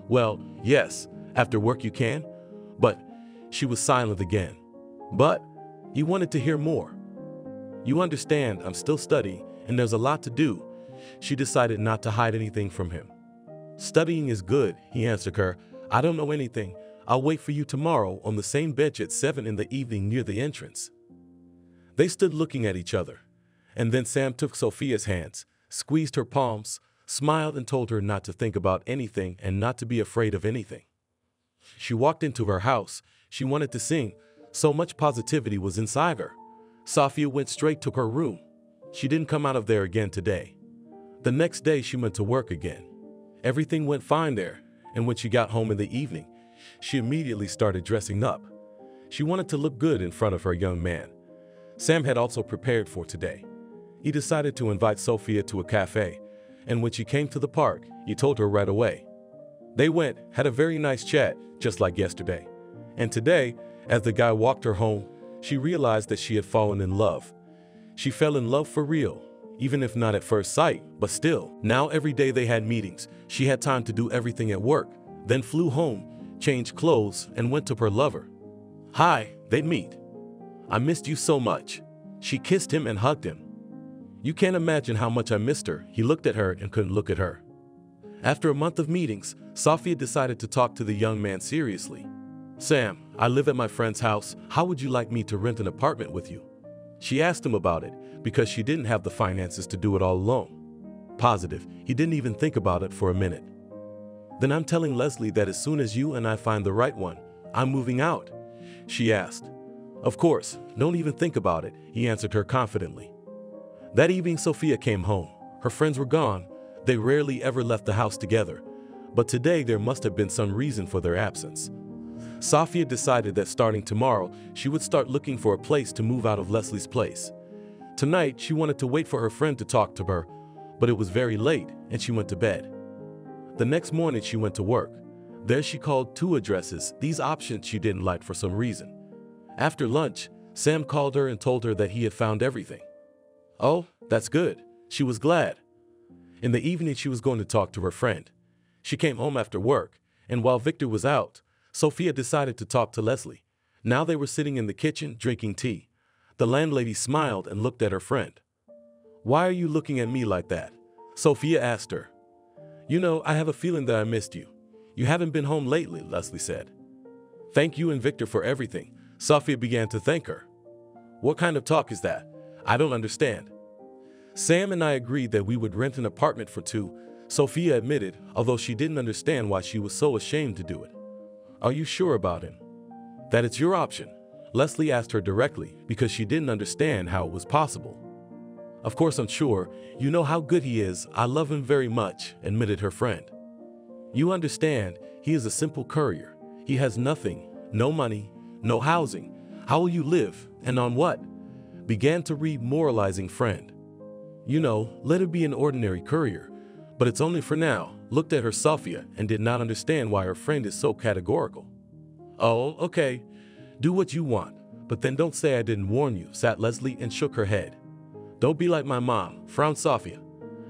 Well, yes, after work you can, but she was silent again. But he wanted to hear more. You understand, I'm still studying and there's a lot to do. She decided not to hide anything from him. Studying is good, he answered her. I don't know anything. I'll wait for you tomorrow on the same bench at 7 in the evening near the entrance. They stood looking at each other, and then Sam took Sophia's hands, squeezed her palms, smiled and told her not to think about anything and not to be afraid of anything. She walked into her house. She wanted to sing. So much positivity was inside her. Sophia went straight to her room. She didn't come out of there again today. The next day she went to work again. Everything went fine there, and when she got home in the evening, she immediately started dressing up. She wanted to look good in front of her young man. Sam had also prepared for today. He decided to invite Sophia to a cafe, and when she came to the park, he told her right away. They went, had a very nice chat, just like yesterday. And today, as the guy walked her home, she realized that she had fallen in love. She fell in love for real, even if not at first sight, but still. Now every day they had meetings. She had time to do everything at work, then flew home, changed clothes, and went to her lover. Hi, they'd meet. I missed you so much. She kissed him and hugged him. You can't imagine how much I missed her. He looked at her and couldn't look at her. After a month of meetings, Sophia decided to talk to the young man seriously. Sam, I live at my friend's house. How would you like me to rent an apartment with you? She asked him about it because she didn't have the finances to do it all alone. Positive, he didn't even think about it for a minute. Then I'm telling Leslie that as soon as you and I find the right one, I'm moving out. She asked. Of course, don't even think about it, he answered her confidently. That evening, Sophia came home. Her friends were gone. They rarely ever left the house together, but today there must have been some reason for their absence. Sophia decided that starting tomorrow, she would start looking for a place to move out of Leslie's place. Tonight, she wanted to wait for her friend to talk to her, but it was very late and she went to bed. The next morning, she went to work. There she called 2 addresses, these options she didn't like for some reason. After lunch, Sam called her and told her that he had found everything. Oh, that's good. She was glad. In the evening, she was going to talk to her friend. She came home after work, and while Victor was out, Sophia decided to talk to Leslie. Now they were sitting in the kitchen drinking tea. The landlady smiled and looked at her friend. Why are you looking at me like that? Sophia asked her. You know, I have a feeling that I missed you. You haven't been home lately, Leslie said. Thank you and Victor for everything. Sophia began to thank her. What kind of talk is that? I don't understand. Sam and I agreed that we would rent an apartment for 2, Sophia admitted, although she didn't understand why she was so ashamed to do it. Are you sure about him? That it's your option? Leslie asked her directly because she didn't understand how it was possible. Of course I'm sure, you know how good he is, I love him very much, admitted her friend. You understand, he is a simple courier. He has nothing, no money, no housing. How will you live, and on what? Began to read moralizing friend. You know, let him be an ordinary courier, but it's only for now. Looked at her Sophia and did not understand why her friend is so categorical. Oh, okay, do what you want, but then don't say I didn't warn you, sat Leslie and shook her head. Don't be like my mom, frowned Sophia.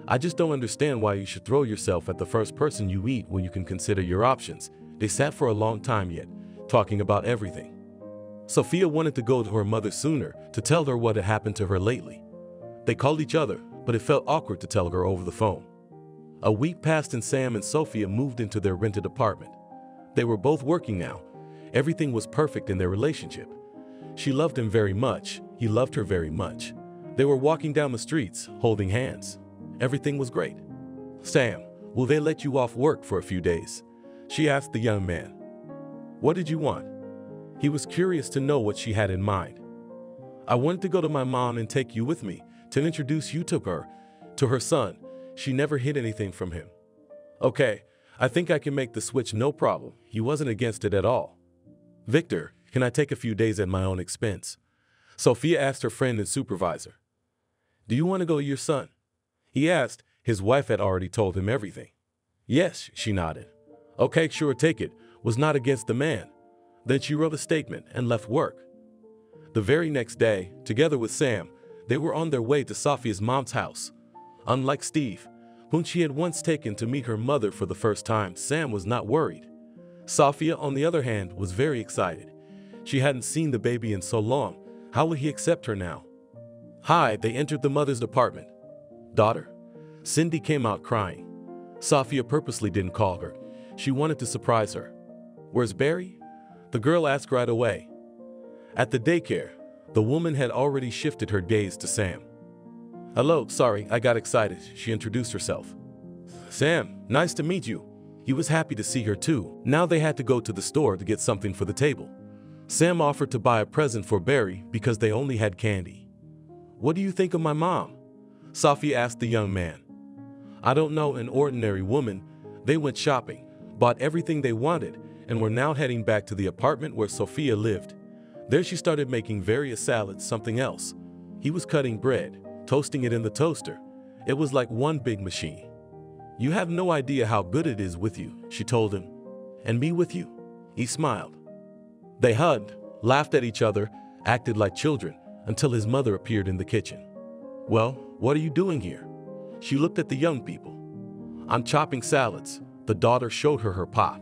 I just don't understand why you should throw yourself at the first person you meet when you can consider your options. They sat for a long time yet, talking about everything. Sophia wanted to go to her mother sooner to tell her what had happened to her lately. They called each other, but it felt awkward to tell her over the phone. A week passed and Sam and Sophia moved into their rented apartment. They were both working now. Everything was perfect in their relationship. She loved him very much. He loved her very much. They were walking down the streets, holding hands. Everything was great. Sam, will they let you off work for a few days? She asked the young man. What did you want? He was curious to know what she had in mind. I wanted to go to my mom and take you with me, to introduce you to her son. She never hid anything from him. Okay, I think I can make the switch, no problem. He wasn't against it at all. Victor, can I take a few days at my own expense? Sophia asked her friend and supervisor. Do you want to go to your son? He asked. His wife had already told him everything. Yes, she nodded. Okay, sure, take it. Was not against the man. Then she wrote a statement and left work. The very next day, together with Sam, they were on their way to Sophia's mom's house. Unlike Steve, whom she had once taken to meet her mother for the first time, Sam was not worried. Sophia, on the other hand, was very excited. She hadn't seen the baby in so long. How would he accept her now? They entered the mother's apartment. "Daughter." Cindy came out crying. Sophia purposely didn't call her. She wanted to surprise her. "Where's Barry?" the girl asked right away. At the daycare, the woman had already shifted her gaze to Sam. "Hello, sorry, I got excited," she introduced herself. "Sam, nice to meet you." He was happy to see her too. Now they had to go to the store to get something for the table. Sam offered to buy a present for Barry because they only had candy. "What do you think of my mom?" Sophia asked the young man. "I don't know, an ordinary woman." They went shopping, bought everything they wanted, and were now heading back to the apartment where Sophia lived. There she started making various salads, something else. He was cutting bread, toasting it in the toaster. It was like one big machine. "You have no idea how good it is with you," she told him. "And me with you?" He smiled. They hugged, laughed at each other, acted like children, until his mother appeared in the kitchen. "Well, what are you doing here?" She looked at the young people. "I'm chopping salads," the daughter showed her her pot.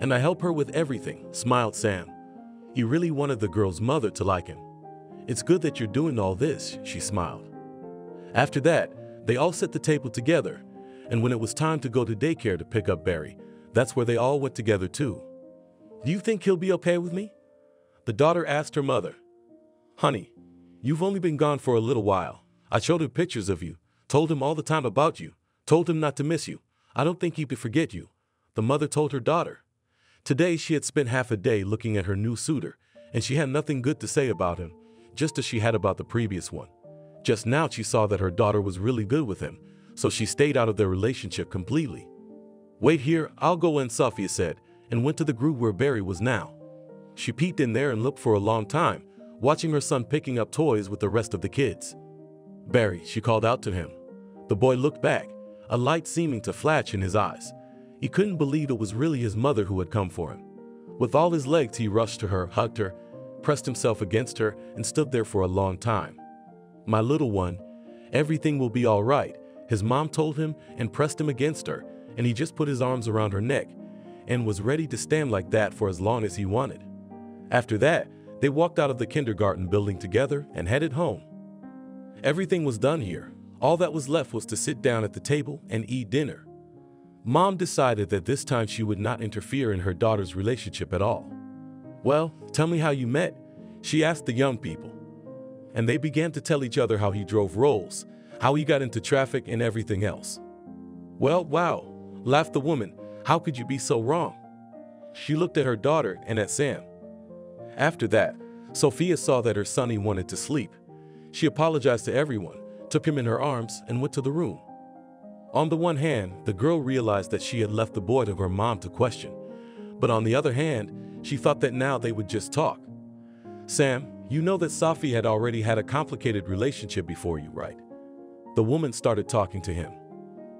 "And I help her with everything," smiled Sam. He really wanted the girl's mother to like him. "It's good that you're doing all this," she smiled. After that, they all set the table together, and when it was time to go to daycare to pick up Barry, that's where they all went together too. "Do you think he'll be okay with me?" the daughter asked her mother. "Honey, you've only been gone for a little while. I showed him pictures of you, told him all the time about you, told him not to miss you. I don't think he could forget you," the mother told her daughter. Today she had spent half a day looking at her new suitor, and she had nothing good to say about him, just as she had about the previous one. Just now she saw that her daughter was really good with him, so she stayed out of their relationship completely. "Wait here, I'll go in," Sophia said, and went to the group where Barry was now. She peeked in there and looked for a long time, watching her son picking up toys with the rest of the kids. "Barry," she called out to him. The boy looked back, a light seeming to flash in his eyes. He couldn't believe it was really his mother who had come for him. With all his legs, he rushed to her, hugged her, pressed himself against her, and stood there for a long time. "My little one, everything will be all right," his mom told him and pressed him against her, and he just put his arms around her neck and was ready to stand like that for as long as he wanted. After that, they walked out of the kindergarten building together and headed home. Everything was done here. All that was left was to sit down at the table and eat dinner. Mom decided that this time she would not interfere in her daughter's relationship at all. "Well, tell me how you met," she asked the young people. And they began to tell each other how he drove Rolls, how he got into traffic, and everything else. "Well, wow," laughed the woman. "How could you be so wrong?" She looked at her daughter and at Sam. After that, Sophia saw that her sonny wanted to sleep. She apologized to everyone, took him in her arms, and went to the room. On the one hand, the girl realized that she had left the boy to her mom to question, but on the other hand, she thought that now they would just talk. "Sam, you know that Sophie had already had a complicated relationship before you, right?" The woman started talking to him.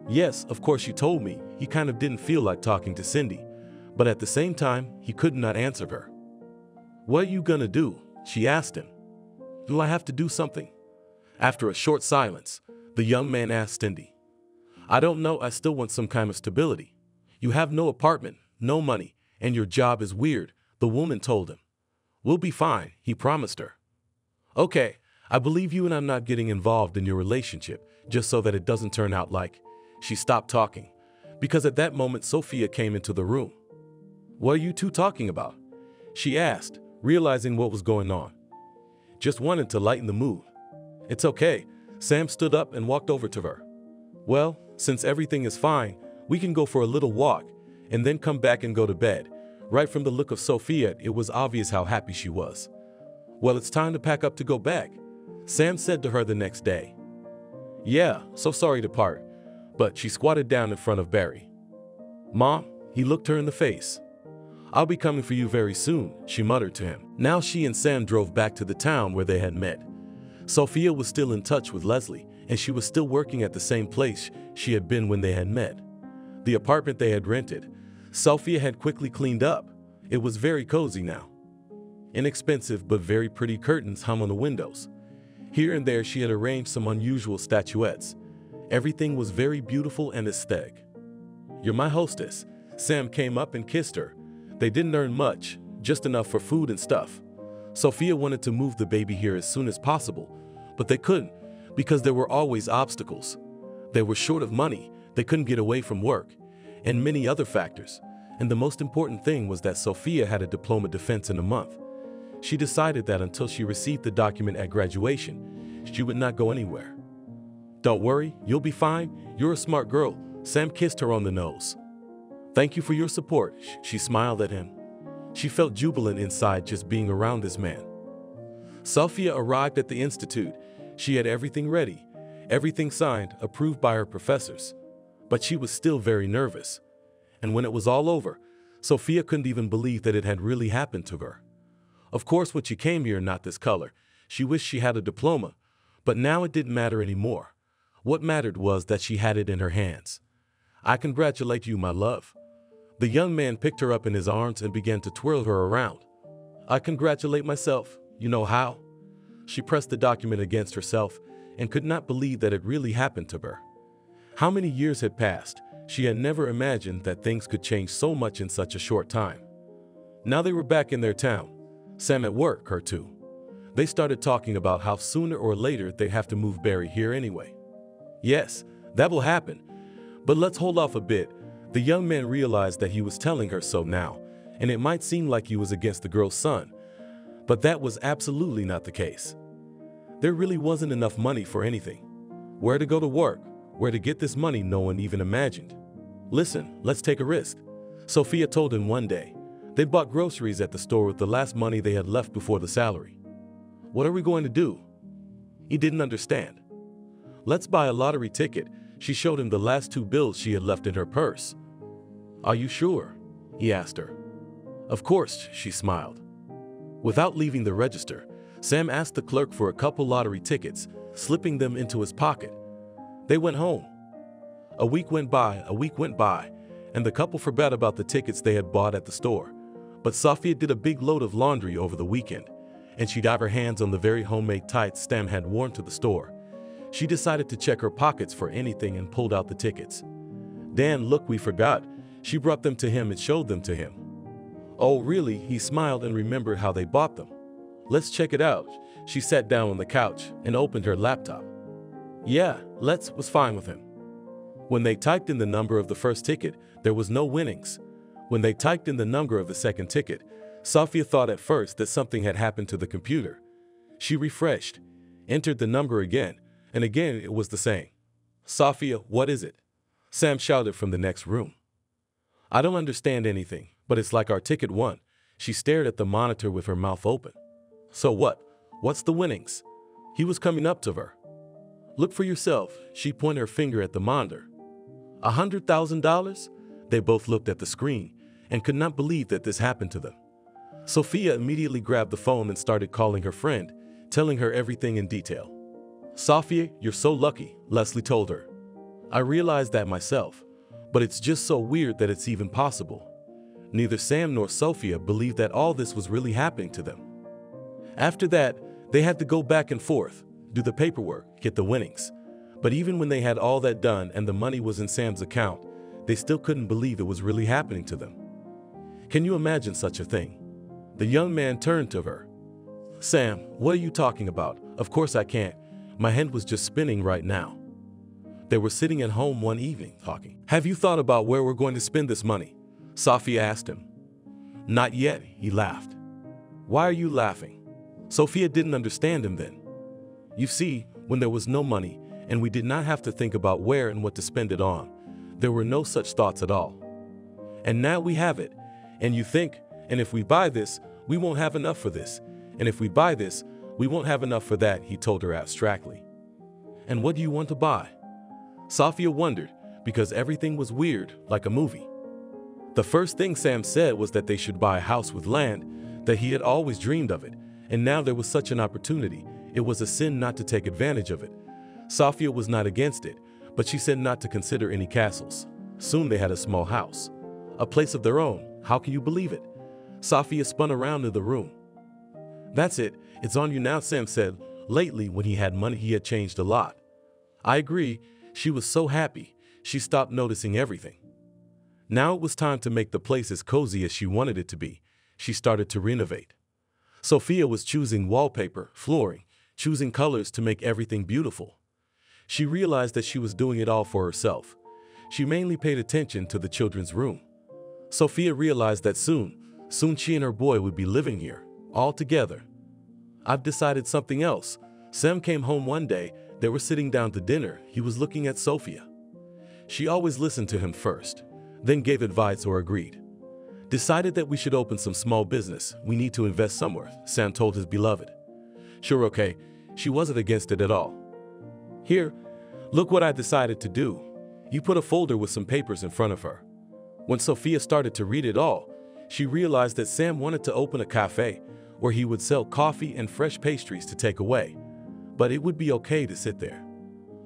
"Yes, of course, you told me." He kind of didn't feel like talking to Cindy, but at the same time, he could not answer her. "What are you gonna do?" she asked him. "Do I have to do something?" After a short silence, the young man asked Cindy. "I don't know, I still want some kind of stability. You have no apartment, no money, and your job is weird," the woman told him. "We'll be fine," he promised her. "Okay, I believe you, and I'm not getting involved in your relationship, just so that it doesn't turn out like..." She stopped talking, because at that moment Sophia came into the room. "What are you two talking about?" she asked, realizing what was going on. Just wanted to lighten the mood. "It's okay," Sam stood up and walked over to her. "Well, since everything is fine, we can go for a little walk, and then come back and go to bed." Right from the look of Sophia, it was obvious how happy she was. "Well, it's time to pack up to go back," Sam said to her the next day. "Yeah, so sorry to part," but she squatted down in front of Barry. "Mom," he looked her in the face. "I'll be coming for you very soon," she muttered to him. Now she and Sam drove back to the town where they had met. Sophia was still in touch with Leslie, and she was still working at the same place she had been when they had met. The apartment they had rented, Sophia had quickly cleaned up. It was very cozy now. Inexpensive but very pretty curtains hung on the windows. Here and there she had arranged some unusual statuettes. Everything was very beautiful and aesthetic. "You're my hostess." Sam came up and kissed her. They didn't earn much, just enough for food and stuff. Sophia wanted to move the baby here as soon as possible, but they couldn't because there were always obstacles. They were short of money, they couldn't get away from work, and many other factors. And the most important thing was that Sophia had a diploma defense in a month. She decided that until she received the document at graduation, she would not go anywhere. "Don't worry, you'll be fine. You're a smart girl." Sam kissed her on the nose. "Thank you for your support." She smiled at him. She felt jubilant inside just being around this man. Sophia arrived at the institute. She had everything ready, everything signed, approved by her professors. But she was still very nervous. And when it was all over, Sophia couldn't even believe that it had really happened to her. Of course, when she came here, not this color, she wished she had a diploma, but now it didn't matter anymore. What mattered was that she had it in her hands. "I congratulate you, my love." The young man picked her up in his arms and began to twirl her around. "I congratulate myself, you know how?" She pressed the document against herself and could not believe that it really happened to her. How many years had passed? She had never imagined that things could change so much in such a short time. Now they were back in their town. Sam at work, her too. They started talking about how sooner or later they have to move Barry here anyway. "Yes, that will happen. But let's hold off a bit." The young man realized that he was telling her so now, and it might seem like he was against the girl's son, but that was absolutely not the case. There really wasn't enough money for anything. Where to go to work, where to get this money, no one even imagined. "Listen, let's take a risk," Sophia told him one day. They bought groceries at the store with the last money they had left before the salary. "What are we going to do?" He didn't understand. "Let's buy a lottery ticket." She showed him the last two bills she had left in her purse. "Are you sure?" he asked her. "Of course," she smiled. Without leaving the register, Sam asked the clerk for a couple lottery tickets, slipping them into his pocket. They went home. A week went by, and the couple forgot about the tickets they had bought at the store. But Sophia did a big load of laundry over the weekend, and she got her hands on the very homemade tights Sam had worn to the store. She decided to check her pockets for anything and pulled out the tickets. "Dan, look, we forgot." She brought them to him and showed them to him. "Oh, really?" He smiled and remembered how they bought them. "Let's check it out." She sat down on the couch and opened her laptop. "Yeah, let's," was fine with him. When they typed in the number of the first ticket, there was no winnings. When they typed in the number of the second ticket, Sophia thought at first that something had happened to the computer. She refreshed, entered the number again, and again it was the same. "Sophia, what is it?" Sam shouted from the next room. "I don't understand anything, but it's like our ticket won." She stared at the monitor with her mouth open. "So what? What's the winnings?" He was coming up to her. "Look for yourself." She pointed her finger at the monitor. $100,000? They both looked at the screen and could not believe that this happened to them. Sophia immediately grabbed the phone and started calling her friend, telling her everything in detail. "Sophia, you're so lucky," Leslie told her. "I realized that myself, but it's just so weird that it's even possible." Neither Sam nor Sophia believed that all this was really happening to them. After that, they had to go back and forth, do the paperwork, get the winnings. But even when they had all that done and the money was in Sam's account, they still couldn't believe it was really happening to them. "Can you imagine such a thing?" The young man turned to her. "Sam, what are you talking about? Of course I can't. My head was just spinning right now." They were sitting at home one evening talking. "Have you thought about where we're going to spend this money?" Sophia asked him. "Not yet," he laughed. "Why are you laughing?" Sophia didn't understand him then. "You see, when there was no money, and we did not have to think about where and what to spend it on, there were no such thoughts at all. And now we have it, and you think, and if we buy this, we won't have enough for this, and if we buy this, we won't have enough for that," he told her abstractly. "And what do you want to buy?" Sophia wondered, because everything was weird, like a movie. The first thing Sam said was that they should buy a house with land, that he had always dreamed of it, and now there was such an opportunity, it was a sin not to take advantage of it. Sophia was not against it, but she said not to consider any castles. Soon they had a small house. A place of their own, how can you believe it? Sophia spun around in the room. That's it. It's on you now, Sam said. Lately, when he had money, he had changed a lot. I agree. She was so happy. She stopped noticing everything. Now it was time to make the place as cozy as she wanted it to be. She started to renovate. Sophia was choosing wallpaper, flooring, choosing colors to make everything beautiful. She realized that she was doing it all for herself. She mainly paid attention to the children's room. Sophia realized that soon she and her boy would be living here, all together. I've decided something else. Sam came home one day. They were sitting down to dinner. He was looking at Sophia. She always listened to him first, then gave advice or agreed. Decided that we should open some small business. We need to invest somewhere, Sam told his beloved. Sure, okay. She wasn't against it at all. Here, look what I decided to do. He put a folder with some papers in front of her. When Sophia started to read it all, she realized that Sam wanted to open a cafe where he would sell coffee and fresh pastries to take away. But it would be okay to sit there.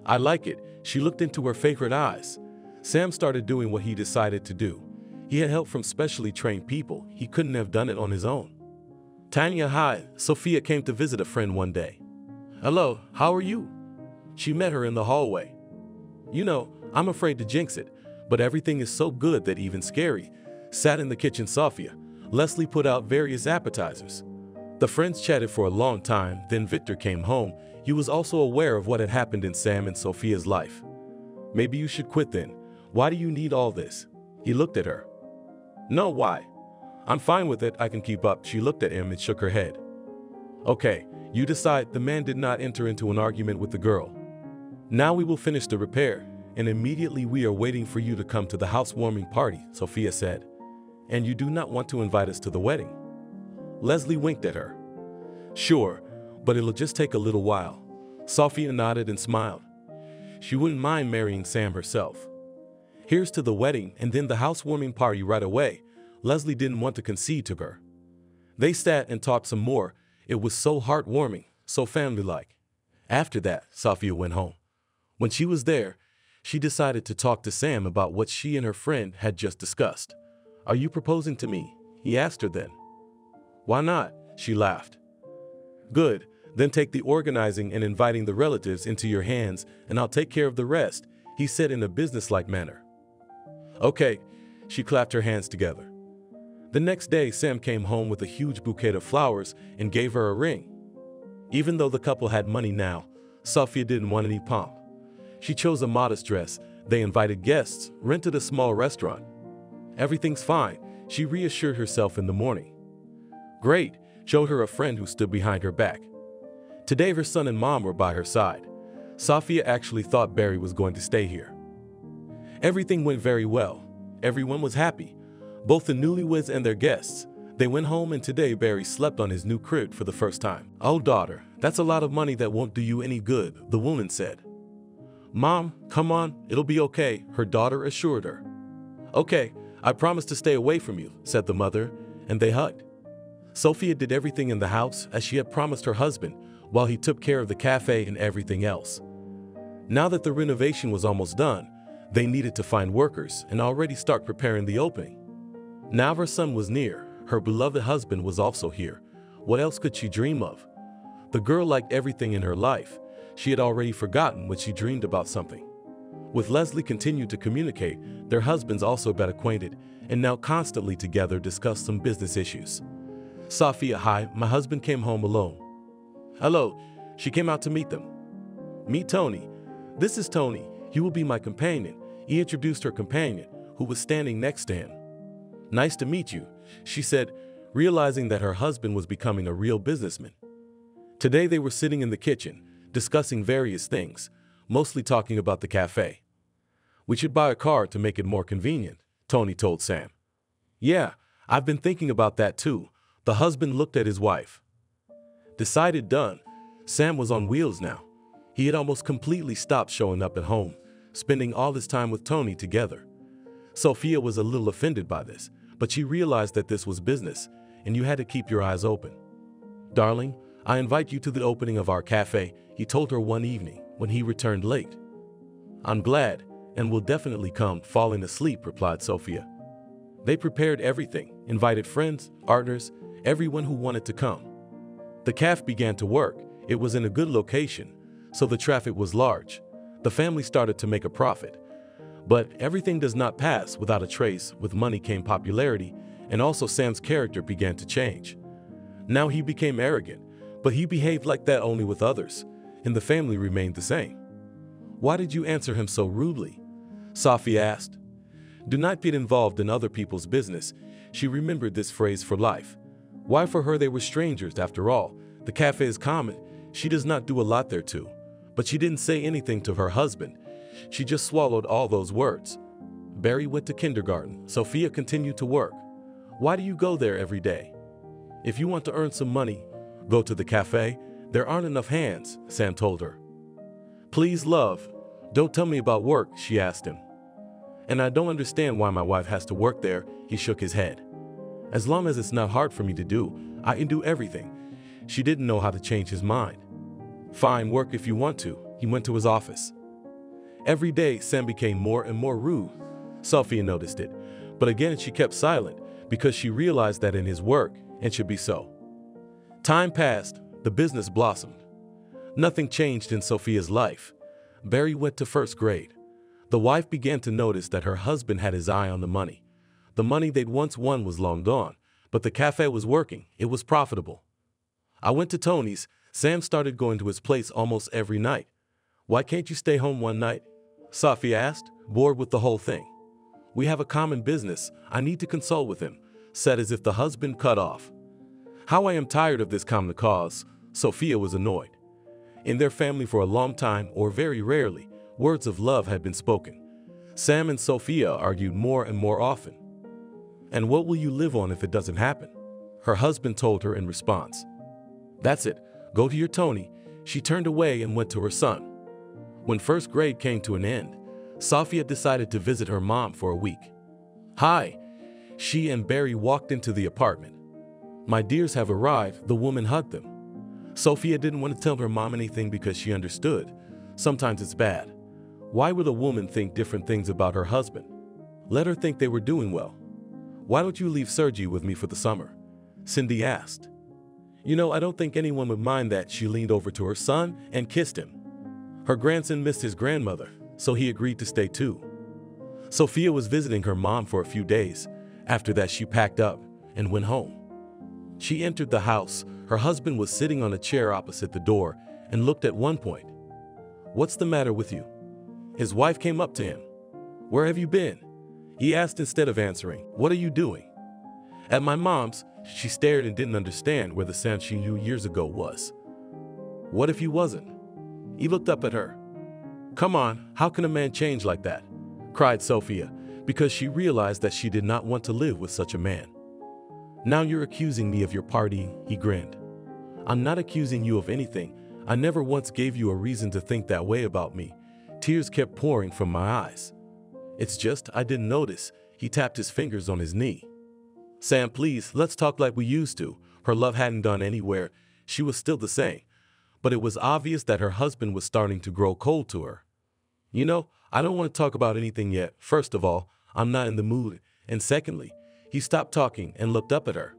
I like it. She looked into her favorite eyes. Sam started doing what he decided to do. He had help from specially trained people. He couldn't have done it on his own. Tanya, hi. Sophia came to visit a friend one day. Hello, how are you? She met her in the hallway. You know, I'm afraid to jinx it, but everything is so good that even scary. Sat in the kitchen, Sophia. Leslie put out various appetizers. The friends chatted for a long time, then Victor came home. He was also aware of what had happened in Sam and Sophia's life. Maybe you should quit then. Why do you need all this? He looked at her. No, why? I'm fine with it, I can keep up. She looked at him and shook her head. Okay, you decide. The man did not enter into an argument with the girl. Now we will finish the repair, and immediately we are waiting for you to come to the housewarming party, Sophia said. And you do not want to invite us to the wedding. Leslie winked at her. Sure, but it'll just take a little while. Sophia nodded and smiled. She wouldn't mind marrying Sam herself. Here's to the wedding and then the housewarming party right away. Leslie didn't want to concede to her. They sat and talked some more. It was so heartwarming, so family-like. After that, Sophia went home. When she was there, she decided to talk to Sam about what she and her friend had just discussed. Are you proposing to me? He asked her then. Why not? She laughed. Good, then take the organizing and inviting the relatives into your hands and I'll take care of the rest, he said in a businesslike manner. Okay, she clapped her hands together. The next day, Sam came home with a huge bouquet of flowers and gave her a ring. Even though the couple had money now, Sophia didn't want any pomp. She chose a modest dress. They invited guests, rented a small restaurant. Everything's fine, she reassured herself in the morning. Great, showed her a friend who stood behind her back. Today her son and mom were by her side. Sophia actually thought Barry was going to stay here. Everything went very well. Everyone was happy, both the newlyweds and their guests. They went home and today Barry slept on his new crib for the first time. Oh daughter, that's a lot of money that won't do you any good, the woman said. Mom, come on, it'll be okay, her daughter assured her. Okay, I promise to stay away from you, said the mother, and they hugged. Sophia did everything in the house as she had promised her husband, while he took care of the cafe and everything else. Now that the renovation was almost done, they needed to find workers and already start preparing the opening. Now her son was near, her beloved husband was also here. What else could she dream of? The girl liked everything in her life. She had already forgotten when she dreamed about something. With Leslie continued to communicate, their husbands also got acquainted and now constantly together discussed some business issues. Sophia, hi, my husband came home alone. Hello, she came out to meet them. Meet Tony. This is Tony, he will be my companion. He introduced her companion, who was standing next to him. Nice to meet you, she said, realizing that her husband was becoming a real businessman. Today they were sitting in the kitchen, discussing various things, mostly talking about the cafe. We should buy a car to make it more convenient, Tony told Sam. Yeah, I've been thinking about that too. The husband looked at his wife. Decided done. Sam was on wheels now. He had almost completely stopped showing up at home, spending all his time with Tony together. Sophia was a little offended by this, but she realized that this was business, and you had to keep your eyes open. Darling, I invite you to the opening of our cafe, he told her one evening when he returned late. I'm glad, and will definitely come, falling asleep, replied Sophia. They prepared everything, invited friends, partners, everyone who wanted to come. The cafe began to work. It was in a good location, so the traffic was large. The family started to make a profit. But everything does not pass without a trace. With money came popularity, and also Sam's character began to change. Now he became arrogant, but he behaved like that only with others, and the family remained the same. "Why did you answer him so rudely?" Sophia asked. Do not get involved in other people's business. She remembered this phrase for life. Why for her they were strangers after all. The cafe is common. She does not do a lot there too. But she didn't say anything to her husband. She just swallowed all those words. Barry went to kindergarten. Sophia continued to work. Why do you go there every day? If you want to earn some money, go to the cafe. There aren't enough hands, Sam told her. Please, love, don't tell me about work, she asked him. And I don't understand why my wife has to work there, he shook his head. As long as it's not hard for me to do, I can do everything. She didn't know how to change his mind. Fine, work if you want to, he went to his office. Every day, Sam became more and more rude. Sophia noticed it, but again she kept silent because she realized that in his work, it should be so. Time passed, the business blossomed. Nothing changed in Sophia's life. Barry went to first grade. The wife began to notice that her husband had his eye on the money. The money they'd once won was long gone, but the cafe was working, it was profitable. I went to Tony's. Sam started going to his place almost every night. Why can't you stay home one night? Sophia asked, bored with the whole thing. We have a common business, I need to consult with him, said as if the husband cut off. How I am tired of this common cause, Sophia was annoyed. In their family for a long time, or very rarely, words of love had been spoken. Sam and Sophia argued more and more often. And what will you live on if it doesn't happen? Her husband told her in response. That's it, go to your Tony. She turned away and went to her son. When first grade came to an end, Sophia decided to visit her mom for a week. Hi. She and Barry walked into the apartment. My dears have arrived, the woman hugged them. Sophia didn't want to tell her mom anything because she understood. Sometimes it's bad. Why would a woman think different things about her husband? Let her think they were doing well. Why don't you leave Sergi with me for the summer? Cindy asked. You know, I don't think anyone would mind that. She leaned over to her son and kissed him. Her grandson missed his grandmother, so he agreed to stay too. Sophia was visiting her mom for a few days. After that, she packed up and went home. She entered the house. Her husband was sitting on a chair opposite the door and looked at one point. What's the matter with you? His wife came up to him. Where have you been? He asked instead of answering. What are you doing? At my mom's, she stared and didn't understand where the Sam she knew years ago was. What if he wasn't? He looked up at her. Come on, how can a man change like that? Cried Sophia, because she realized that she did not want to live with such a man. Now you're accusing me of your partying, he grinned. I'm not accusing you of anything. I never once gave you a reason to think that way about me. Tears kept pouring from my eyes. It's just I didn't notice. He tapped his fingers on his knee. Sam, please, let's talk like we used to. Her love hadn't gone anywhere. She was still the same. But it was obvious that her husband was starting to grow cold to her. You know, I don't want to talk about anything yet. First of all, I'm not in the mood. And secondly, he stopped talking and looked up at her.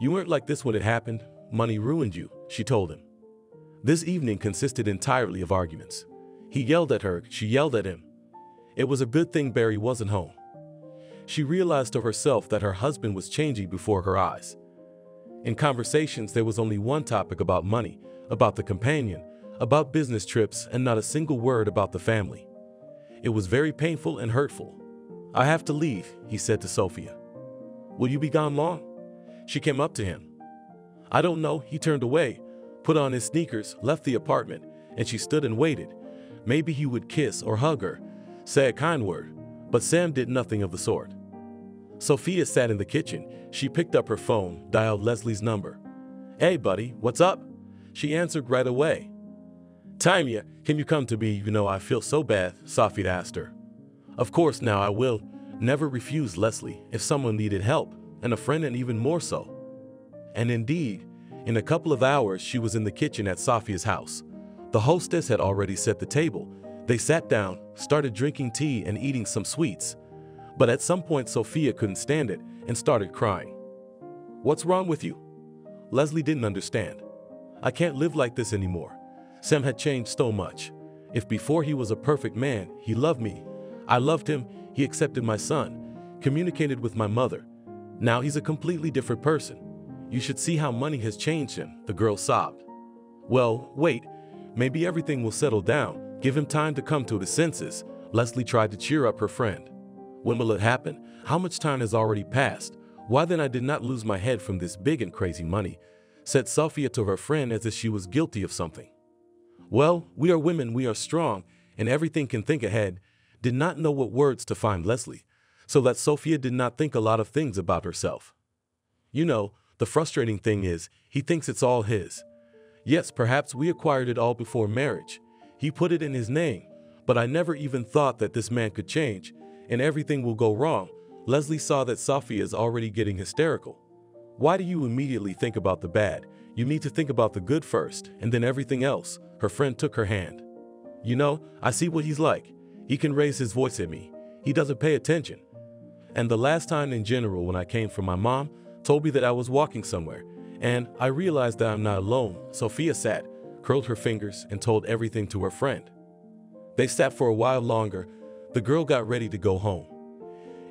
You weren't like this when it happened. Money ruined you, she told him. This evening consisted entirely of arguments. He yelled at her, she yelled at him. It was a good thing Barry wasn't home. She realized to herself that her husband was changing before her eyes. In conversations, there was only one topic about money, about the companion, about business trips, and not a single word about the family. It was very painful and hurtful. I have to leave, he said to Sophia. Will you be gone long? She came up to him. I don't know, he turned away, put on his sneakers, left the apartment, and she stood and waited. Maybe he would kiss or hug her, say a kind word, but Sam did nothing of the sort. Sophia sat in the kitchen. She picked up her phone, dialed Leslie's number. Hey buddy, what's up? She answered right away. Tanya, can you come to me? You know I feel so bad, Sophia asked her. Of course now I will. Never refuse Leslie if someone needed help, and a friend and even more so. And indeed, in a couple of hours she was in the kitchen at Sophia's house. The hostess had already set the table. They sat down, started drinking tea and eating some sweets. But at some point Sophia couldn't stand it and started crying. What's wrong with you? Leslie didn't understand. I can't live like this anymore. Sam had changed so much. If before he was a perfect man, he loved me, I loved him, he accepted my son, communicated with my mother. Now he's a completely different person. You should see how money has changed him," the girl sobbed. "Well, wait, maybe everything will settle down, give him time to come to his senses," Leslie tried to cheer up her friend. "When will it happen? How much time has already passed? Why then I did not lose my head from this big and crazy money," said Sophia to her friend as if she was guilty of something. "Well, we are women, we are strong, and everything can think ahead," did not know what words to find Leslie, so that Sophia did not think a lot of things about herself. "You know, the frustrating thing is, he thinks it's all his. Yes, perhaps we acquired it all before marriage. He put it in his name, but I never even thought that this man could change, and everything will go wrong." Leslie saw that Sophia is already getting hysterical. "Why do you immediately think about the bad? You need to think about the good first, and then everything else," her friend took her hand. "You know, I see what he's like. He can raise his voice at me. He doesn't pay attention. And the last time in general when I came from my mom, told me that I was walking somewhere, and I realized that I'm not alone." Sophia sat, curled her fingers, and told everything to her friend. They sat for a while longer. The girl got ready to go home.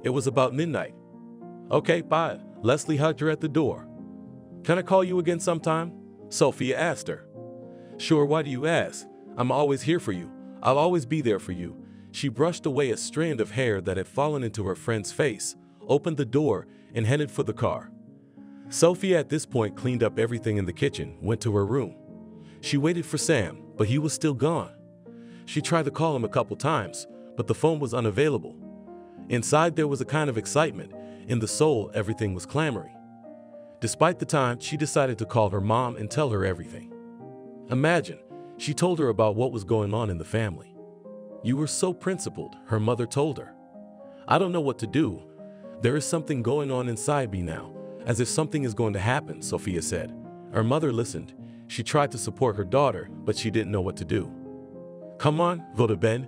It was about midnight. "Okay, bye." Leslie hugged her at the door. "Can I call you again sometime?" Sophia asked her. "Sure, why do you ask? I'm always here for you. I'll always be there for you." She brushed away a strand of hair that had fallen into her friend's face, opened the door, and headed for the car. Sophia at this point cleaned up everything in the kitchen, went to her room. She waited for Sam, but he was still gone. She tried to call him a couple times, but the phone was unavailable. Inside there was a kind of excitement. In the soul, everything was clamoring. Despite the time, she decided to call her mom and tell her everything. Imagine, she told her about what was going on in the family. "You were so principled," her mother told her. "I don't know what to do. There is something going on inside me now, as if something is going to happen," Sophia said. Her mother listened. She tried to support her daughter, but she didn't know what to do. "Come on, go to bed.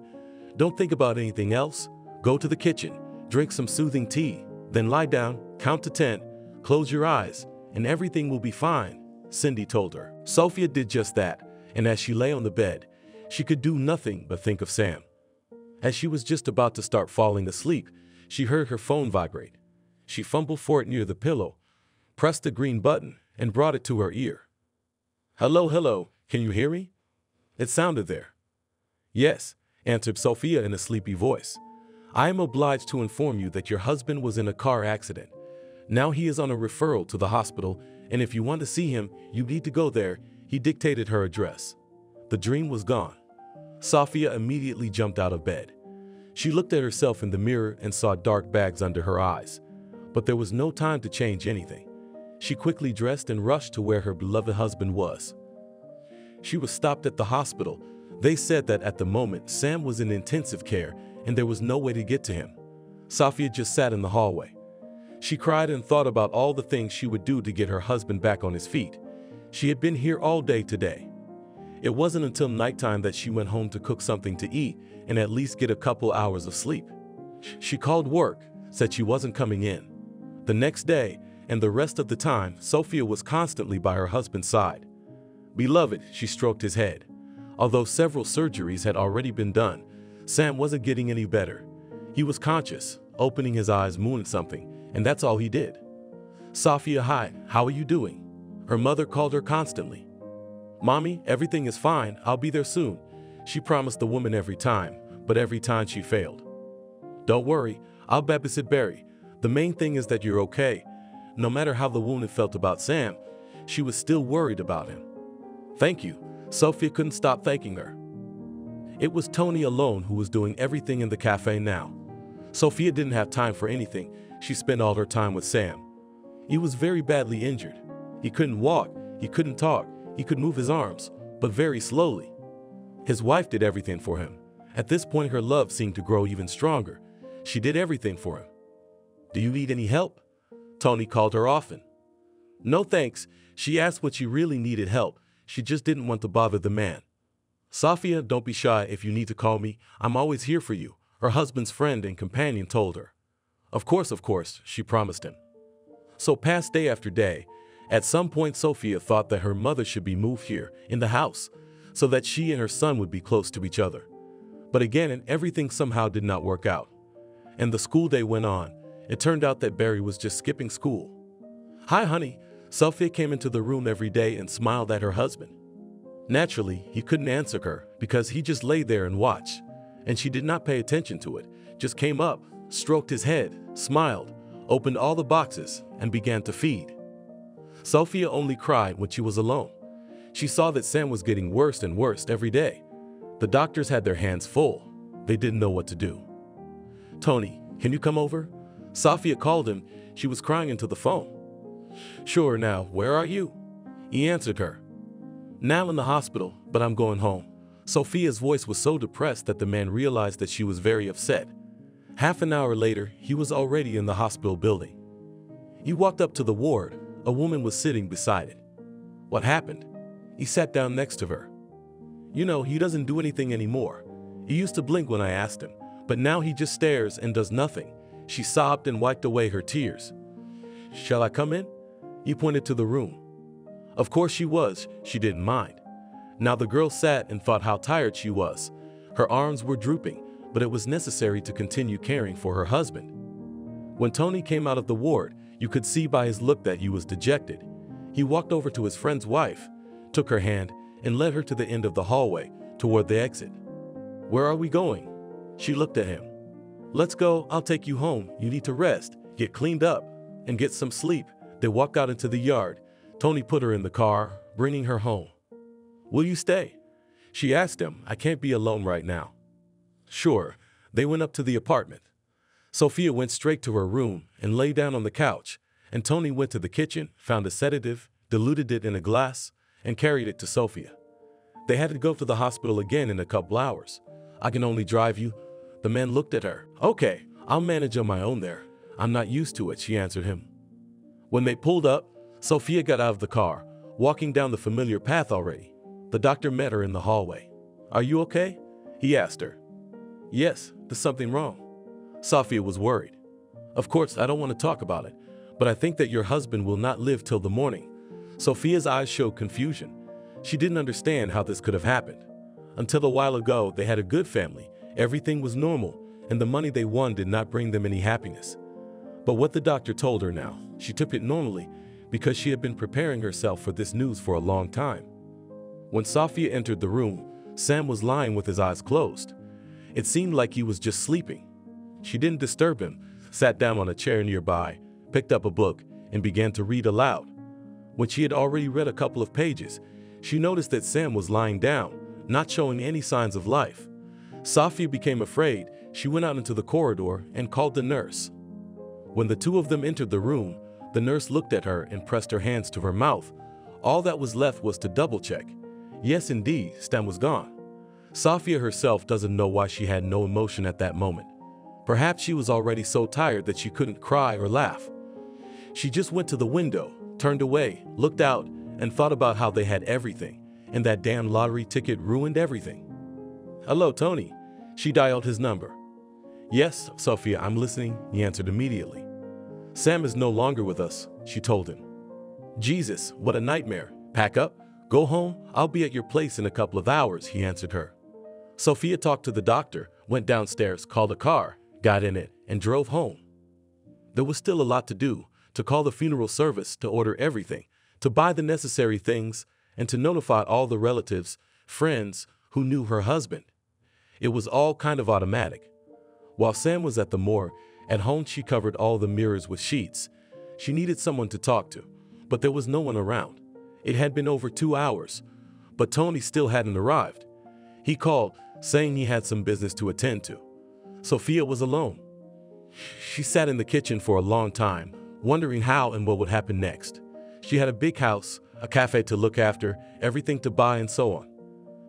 Don't think about anything else. Go to the kitchen, drink some soothing tea, then lie down, count to 10, close your eyes, and everything will be fine," Cindy told her. Sophia did just that, and as she lay on the bed, she could do nothing but think of Sam. As she was just about to start falling asleep, she heard her phone vibrate. She fumbled for it near the pillow, pressed the green button, and brought it to her ear. "Hello, hello, can you hear me?" it sounded there. "Yes," answered Sophia in a sleepy voice. "I am obliged to inform you that your husband was in a car accident. Now he is on a referral to the hospital, and if you want to see him, you need to go there," he dictated her address. The dream was gone. Sophia immediately jumped out of bed. She looked at herself in the mirror and saw dark bags under her eyes. But there was no time to change anything. She quickly dressed and rushed to where her beloved husband was. She was stopped at the hospital. They said that at the moment, Sam was in intensive care, and there was no way to get to him. Sophia just sat in the hallway. She cried and thought about all the things she would do to get her husband back on his feet. She had been here all day today. It wasn't until nighttime that she went home to cook something to eat and at least get a couple hours of sleep. She called work, said she wasn't coming in. The next day, and the rest of the time, Sophia was constantly by her husband's side. "Beloved," she stroked his head. Although several surgeries had already been done, Sam wasn't getting any better. He was conscious, opening his eyes, mooing something, and that's all he did. "Sophia, hi, how are you doing?" Her mother called her constantly. "Mommy, everything is fine, I'll be there soon," she promised the woman every time, but every time she failed. "Don't worry, I'll babysit Barry. The main thing is that you're okay." No matter how the woman felt about Sam, she was still worried about him. "Thank you," Sophia couldn't stop thanking her. It was Tony alone who was doing everything in the cafe now. Sophia didn't have time for anything. She spent all her time with Sam. He was very badly injured. He couldn't walk, he couldn't talk, he could move his arms, but very slowly. His wife did everything for him. At this point, her love seemed to grow even stronger. She did everything for him. "Do you need any help?" Tony called her often. "No thanks," she asked what she really needed help. She just didn't want to bother the man. "Sophia, don't be shy. If you need to call me, I'm always here for you," her husband's friend and companion told her. Of course, she promised him. So passed day after day, At some point, Sophia thought that her mother should be moved here, in the house, so that she and her son would be close to each other. But again and everything somehow did not work out. And the school day went on. It turned out that Barry was just skipping school. "Hi, honey." Sophia came into the room every day and smiled at her husband. Naturally, he couldn't answer her because he just lay there and watched. And she did not pay attention to it, just came up, stroked his head, smiled, opened all the boxes, and began to feed. Sophia only cried when she was alone. She saw that Sam was getting worse and worse every day. The doctors had their hands full. They didn't know what to do. "Tony, can you come over?" Sophia called him. She was crying into the phone. "Sure, now, where are you?" He answered her. "Now in the hospital, but I'm going home." Sophia's voice was so depressed that the man realized that she was very upset. Half an hour later, he was already in the hospital building. He walked up to the ward. A woman was sitting beside it. "What happened?" He sat down next to her. "You know, he doesn't do anything anymore. He used to blink when I asked him, but now he just stares and does nothing." She sobbed and wiped away her tears. "Shall I come in?" He pointed to the room. Of course she was. She didn't mind. Now the girl sat and thought how tired she was. Her arms were drooping, but it was necessary to continue caring for her husband. When Tony came out of the ward, you could see by his look that he was dejected. He walked over to his friend's wife, took her hand, and led her to the end of the hallway, toward the exit. "Where are we going?" She looked at him. "Let's go, I'll take you home. You need to rest, get cleaned up, and get some sleep." They walked out into the yard. Tony put her in the car, bringing her home. "Will you stay?" She asked him. "I can't be alone right now." "Sure." They went up to the apartment. Sophia went straight to her room and lay down on the couch, and Tony went to the kitchen, found a sedative, diluted it in a glass, and carried it to Sophia. They had to go to the hospital again in a couple hours. "I can only drive you." The man looked at her. "Okay, I'll manage on my own there. I'm not used to it," she answered him. When they pulled up, Sophia got out of the car, walking down the familiar path already. The doctor met her in the hallway. "Are you okay?" he asked her. "Yes, there's something wrong." Sophia was worried. "Of course, I don't want to talk about it, but I think that your husband will not live till the morning." Sophia's eyes showed confusion. She didn't understand how this could have happened. Until a while ago, they had a good family, everything was normal, and the money they won did not bring them any happiness. But what the doctor told her now, she took it normally, because she had been preparing herself for this news for a long time. When Sophia entered the room, Sam was lying with his eyes closed. It seemed like he was just sleeping. She didn't disturb him, sat down on a chair nearby, picked up a book, and began to read aloud. When she had already read a couple of pages, she noticed that Sam was lying down, not showing any signs of life. Sophia became afraid. She went out into the corridor and called the nurse. When the two of them entered the room, the nurse looked at her and pressed her hands to her mouth. All that was left was to double-check. Yes, indeed, Sam was gone. Sophia herself doesn't know why she had no emotion at that moment. Perhaps she was already so tired that she couldn't cry or laugh. She just went to the window, turned away, looked out, and thought about how they had everything, and that damn lottery ticket ruined everything. "Hello, Tony." She dialed his number. "Yes, Sophia, I'm listening," he answered immediately. "Sam is no longer with us," she told him. "Jesus, what a nightmare. Pack up, go home, I'll be at your place in a couple of hours," he answered her. Sophia talked to the doctor, went downstairs, called a car, got in it, and drove home. There was still a lot to do, to call the funeral service, to order everything, to buy the necessary things, and to notify all the relatives, friends, who knew her husband. It was all kind of automatic. While Sam was at the morgue, at home she covered all the mirrors with sheets. She needed someone to talk to, but there was no one around. It had been over 2 hours, but Tony still hadn't arrived. He called, saying he had some business to attend to. Sophia was alone. She sat in the kitchen for a long time, wondering how and what would happen next. She had a big house, a cafe to look after, everything to buy, and so on.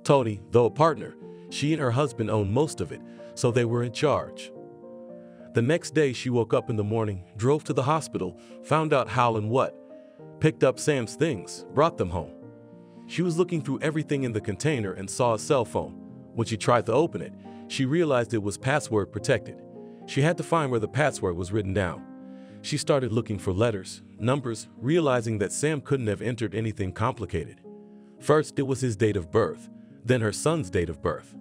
Tony, though a partner, she and her husband owned most of it, so they were in charge. The next day she woke up in the morning, drove to the hospital, found out how and what, picked up Sam's things, brought them home. She was looking through everything in the container and saw a cell phone. When she tried to open it, she realized it was password protected. She had to find where the password was written down. She started looking for letters, numbers, realizing that Sam couldn't have entered anything complicated. First, it was his date of birth, then her son's date of birth.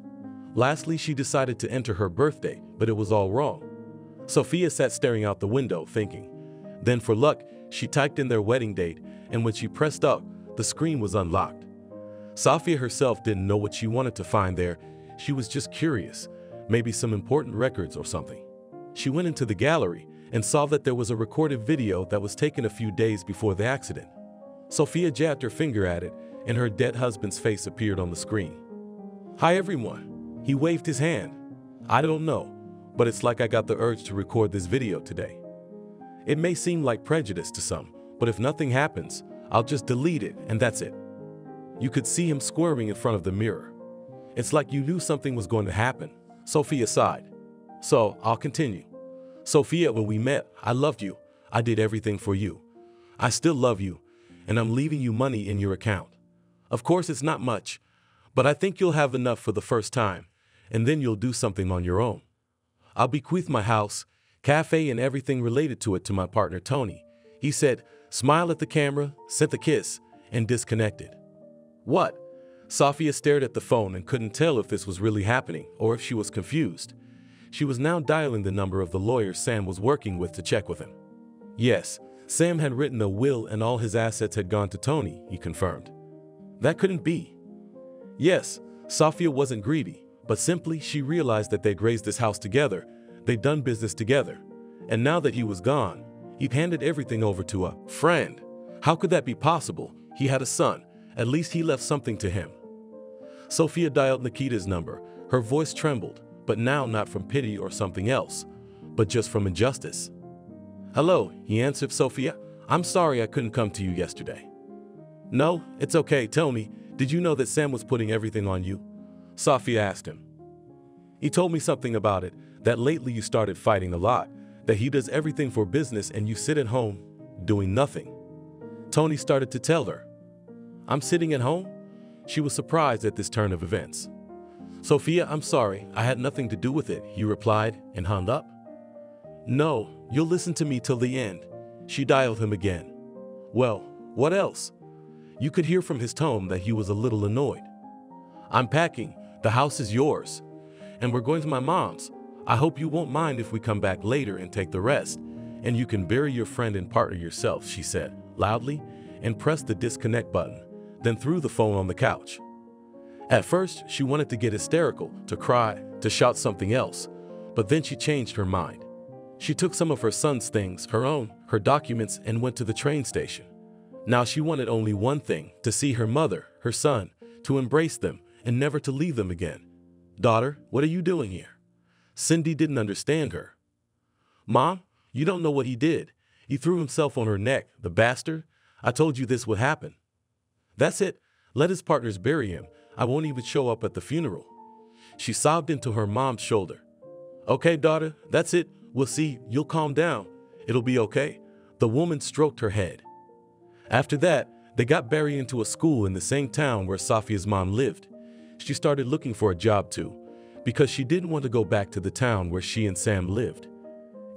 Lastly, she decided to enter her birthday, but it was all wrong. Sophia sat staring out the window, thinking. Then for luck, she typed in their wedding date, and when she pressed up, the screen was unlocked. Sophia herself didn't know what she wanted to find there. She was just curious, maybe some important records or something. She went into the gallery and saw that there was a recorded video that was taken a few days before the accident. Sophia jabbed her finger at it, and her dead husband's face appeared on the screen. "Hi everyone," he waved his hand. "I don't know, but it's like I got the urge to record this video today. It may seem like prejudice to some, but if nothing happens, I'll just delete it and that's it." You could see him squirming in front of the mirror. "It's like you knew something was going to happen," Sophia sighed. "So, I'll continue. Sophia, when we met, I loved you. I did everything for you. I still love you, and I'm leaving you money in your account. Of course, it's not much, but I think you'll have enough for the first time, and then you'll do something on your own. I'll bequeath my house, cafe, and everything related to it to my partner Tony," he said, smiled at the camera, sent the kiss, and disconnected. What? Sophia stared at the phone and couldn't tell if this was really happening or if she was confused. She was now dialing the number of the lawyer Sam was working with to check with him. Yes, Sam had written a will and all his assets had gone to Tony, he confirmed. That couldn't be. Yes, Sophia wasn't greedy, but simply she realized that they'd raised this house together, they'd done business together, and now that he was gone, he'd handed everything over to a friend. How could that be possible? He had a son. At least he left something to him. Sophia dialed Nikita's number. Her voice trembled, but now not from pity or something else, but just from injustice. "Hello," he answered. "Sophia, I'm sorry I couldn't come to you yesterday." "No, it's okay, Tony. Did you know that Sam was putting everything on you?" Sophia asked him. "He told me something about it, that lately you started fighting a lot, that he does everything for business and you sit at home, doing nothing." Tony started to tell her. "I'm sitting at home?" She was surprised at this turn of events. "Sophia, I'm sorry, I had nothing to do with it," he replied, and hung up. "No, you'll listen to me till the end," she dialed him again. "Well, what else?" You could hear from his tone that he was a little annoyed. "I'm packing, the house is yours, and we're going to my mom's. I hope you won't mind if we come back later and take the rest, and you can bury your friend and partner yourself," she said, loudly, and pressed the disconnect button, then threw the phone on the couch. At first, she wanted to get hysterical, to cry, to shout something else, but then she changed her mind. She took some of her son's things, her own, her documents, and went to the train station. Now she wanted only one thing, to see her mother, her son, to embrace them, and never to leave them again. "Daughter, what are you doing here?" Cindy didn't understand her. "Mom, you don't know what he did. He threw himself on her neck, the bastard. I told you this would happen." "That's it. Let his partners bury him. I won't even show up at the funeral." She sobbed into her mom's shoulder. "Okay, daughter, that's it. We'll see. You'll calm down. It'll be okay." The woman stroked her head. After that, they got Barry into a school in the same town where Sophia's mom lived. She started looking for a job too, because she didn't want to go back to the town where she and Sam lived.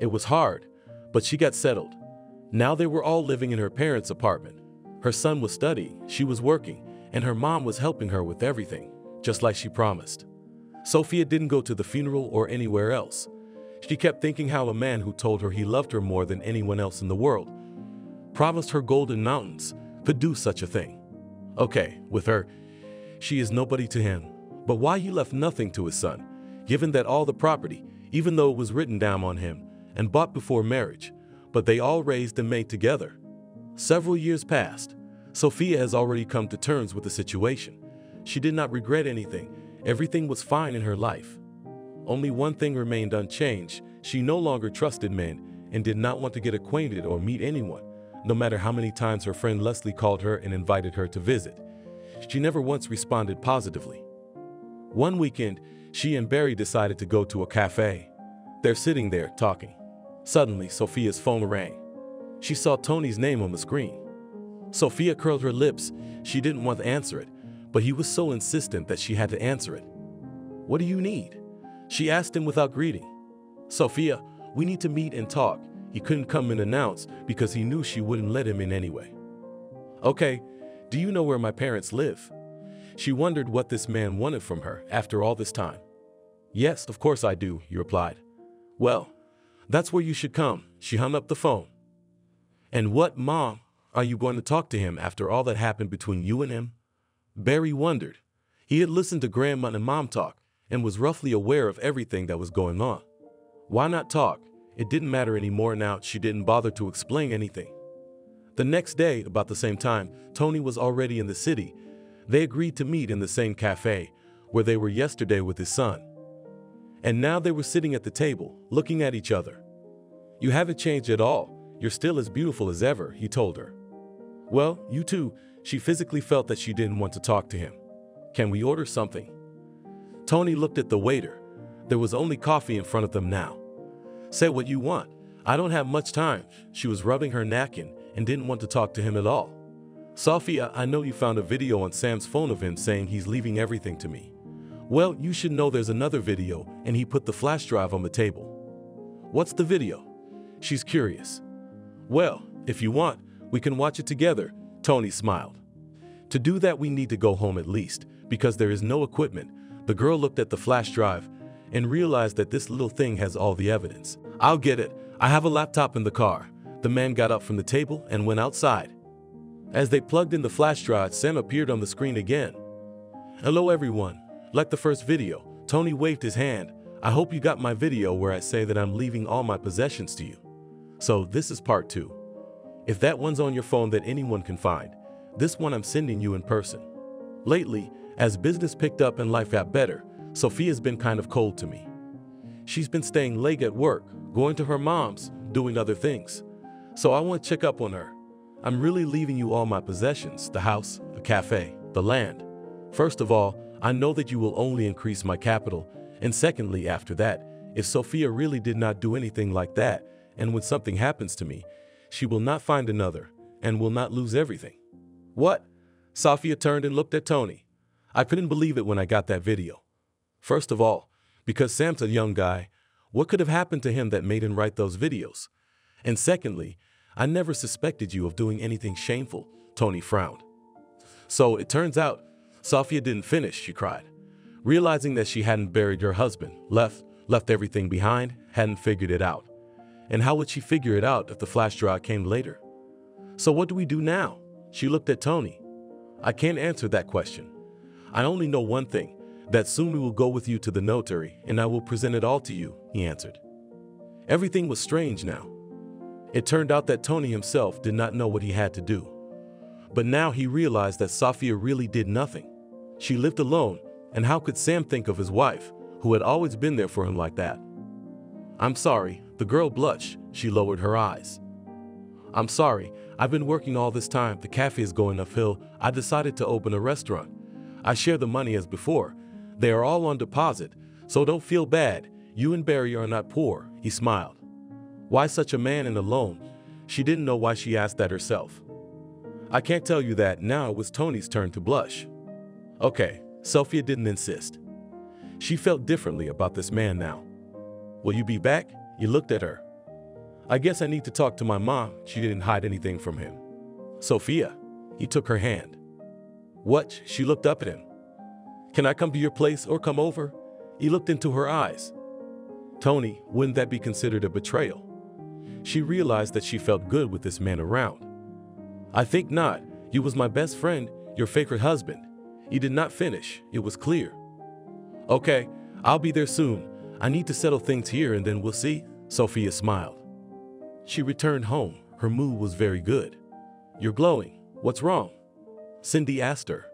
It was hard, but she got settled. Now they were all living in her parents' apartment. Her son was studying, she was working, and her mom was helping her with everything, just like she promised. Sophia didn't go to the funeral or anywhere else. She kept thinking how a man who told her he loved her more than anyone else in the world, promised her golden mountains, could do such a thing. Okay, with her, she is nobody to him, but why he left nothing to his son, given that all the property, even though it was written down on him and bought before marriage, but they all raised and made together. Several years passed. Sophia has already come to terms with the situation. She did not regret anything. Everything was fine in her life. Only one thing remained unchanged. She no longer trusted men and did not want to get acquainted or meet anyone, no matter how many times her friend Leslie called her and invited her to visit. She never once responded positively. One weekend, she and Barry decided to go to a cafe. They're sitting there, talking. Suddenly, Sophia's phone rang. She saw Tony's name on the screen. Sophia curled her lips. She didn't want to answer it, but he was so insistent that she had to answer it. "What do you need?" she asked him without greeting. "Sophia, we need to meet and talk," he couldn't come and announce because he knew she wouldn't let him in anyway. "Okay, do you know where my parents live?" She wondered what this man wanted from her after all this time. "Yes, of course I do," he replied. "Well, that's where you should come." She hung up the phone. "And what, Mom, are you going to talk to him after all that happened between you and him?" Barry wondered. He had listened to Grandma and Mom talk and was roughly aware of everything that was going on. Why not talk? It didn't matter anymore now. She didn't bother to explain anything. The next day, about the same time, Tony was already in the city. They agreed to meet in the same cafe where they were yesterday with his son. And now they were sitting at the table, looking at each other. "You haven't changed at all. You're still as beautiful as ever," he told her. "Well, you too." She physically felt that she didn't want to talk to him. "Can we order something?" Tony looked at the waiter. There was only coffee in front of them now. "Say what you want. I don't have much time." She was rubbing her napkin and didn't want to talk to him at all. "Sophia, I know you found a video on Sam's phone of him saying he's leaving everything to me. Well, you should know there's another video," and he put the flash drive on the table. "What's the video?" She's curious. "Well, if you want, we can watch it together," Tony smiled. "To do that, we need to go home at least, because there is no equipment." The girl looked at the flash drive and realized that this little thing has all the evidence. "I'll get it. I have a laptop in the car." The man got up from the table and went outside. As they plugged in the flash drive, Sam appeared on the screen again. "Hello everyone. Like the first video," Tony waved his hand. "I hope you got my video where I say that I'm leaving all my possessions to you. So this is part 2. If that one's on your phone that anyone can find, this one I'm sending you in person. Lately, as business picked up and life got better, Sophia's been kind of cold to me. She's been staying late at work, going to her mom's, doing other things. So I want to check up on her. I'm really leaving you all my possessions, the house, the cafe, the land. First of all, I know that you will only increase my capital, and secondly, after that, if Sophia really did not do anything like that, and when something happens to me, she will not find another, and will not lose everything." "What?" Sophia turned and looked at Tony. "I couldn't believe it when I got that video. First of all, because Sam's a young guy, what could have happened to him that made him write those videos? And secondly, I never suspected you of doing anything shameful," Tony frowned. "So it turns out," Sophia didn't finish, she cried. Realizing that she hadn't buried her husband, left everything behind, hadn't figured it out. And how would she figure it out if the flash drive came later? "So what do we do now?" She looked at Tony. "I can't answer that question. I only know one thing, that soon we will go with you to the notary and I will present it all to you," he answered. Everything was strange now. It turned out that Tony himself did not know what he had to do. But now he realized that Sophia really did nothing. She lived alone, and how could Sam think of his wife, who had always been there for him like that? "I'm sorry," the girl blushed. She lowered her eyes. "I'm sorry, I've been working all this time, the cafe is going uphill, I decided to open a restaurant. I share the money as before, they are all on deposit, so don't feel bad, you and Barry are not poor," he smiled. Why such a man and alone? She didn't know why she asked that herself. "I can't tell you that." Now it was Tony's turn to blush. "Okay," Sophia didn't insist. She felt differently about this man now. "Will you be back?" He looked at her. "I guess I need to talk to my mom." She didn't hide anything from him. "Sophia," he took her hand. "What?" She looked up at him. "Can I come to your place or come over?" He looked into her eyes. Tony, wouldn't that be considered a betrayal? She realized that she felt good with this man around. "I think not. You was my best friend, your favorite husband." He did not finish, it was clear. "Okay, I'll be there soon. I need to settle things here and then we'll see," Sophia smiled. She returned home, her mood was very good. "You're glowing, what's wrong?" Cindy asked her.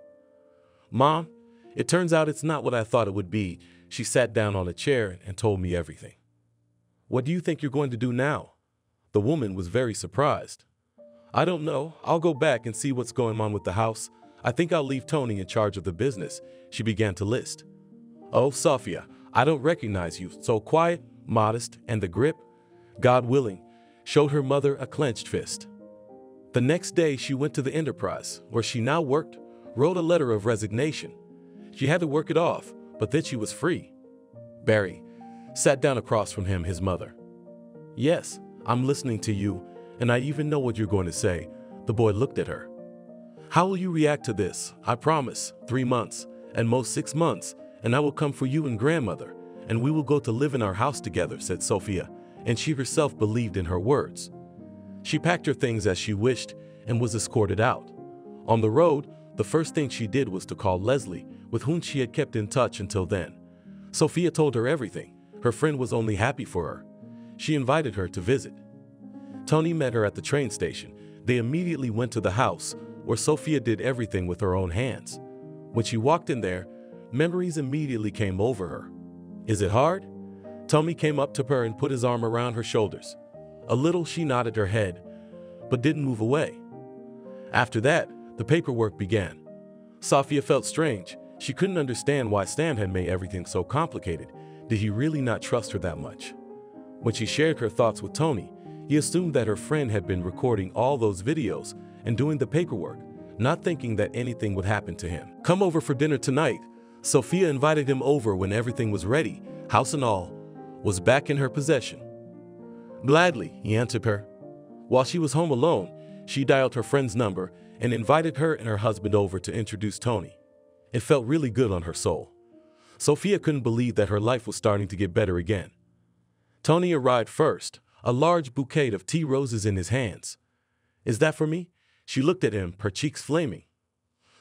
"Mom, it turns out it's not what I thought it would be." She sat down on a chair and told me everything. "What do you think you're going to do now?" The woman was very surprised. "I don't know, I'll go back and see what's going on with the house. I think I'll leave Tony in charge of the business," she began to list. "Oh, Sophia, I don't recognize you." So quiet, modest, and the grip, God willing, showed her mother a clenched fist. The next day she went to the enterprise, where she now worked, wrote a letter of resignation. She had to work it off, but then she was free. Barry sat down across from him, his mother. "Yes, I'm listening to you, and I even know what you're going to say." The boy looked at her. "How will you react to this? I promise, 3 months, and most 6 months, and I will come for you and grandmother, and we will go to live in our house together," said Sophia, and she herself believed in her words. She packed her things as she wished and was escorted out. On the road, the first thing she did was to call Leslie, with whom she had kept in touch until then. Sophia told her everything. Her friend was only happy for her. She invited her to visit. Tony met her at the train station. They immediately went to the house, where Sophia did everything with her own hands. When she walked in there, memories immediately came over her. "Is it hard?" Tony came up to her and put his arm around her shoulders. A little, she nodded her head, but didn't move away. After that, the paperwork began. Sophia felt strange. She couldn't understand why Sam had made everything so complicated. Did he really not trust her that much? When she shared her thoughts with Tony, he assumed that her friend had been recording all those videos and doing the paperwork, not thinking that anything would happen to him. "Come over for dinner tonight." Sophia invited him over when everything was ready, house and all was back in her possession. "Gladly," he answered her. While she was home alone, she dialed her friend's number and invited her and her husband over to introduce Tony. It felt really good on her soul. Sophia couldn't believe that her life was starting to get better again. Tony arrived first, a large bouquet of tea roses in his hands. "Is that for me?" She looked at him, her cheeks flaming.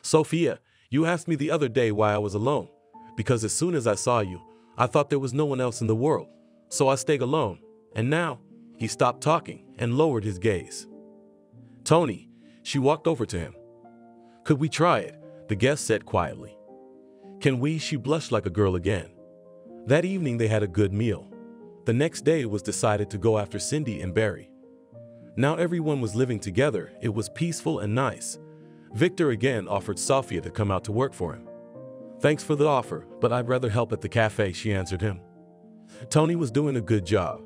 "Sophia, you asked me the other day why I was alone, because as soon as I saw you, I thought there was no one else in the world, so I stayed alone." And now, he stopped talking and lowered his gaze. "Tony," she walked over to him. "Could we try it?" the guest said quietly. "Can we?" She blushed like a girl again. That evening they had a good meal. The next day it was decided to go after Cindy and Barry. Now everyone was living together. It was peaceful and nice. Victor again offered Sophia to come out to work for him. "Thanks for the offer, but I'd rather help at the cafe," she answered him. Tony was doing a good job.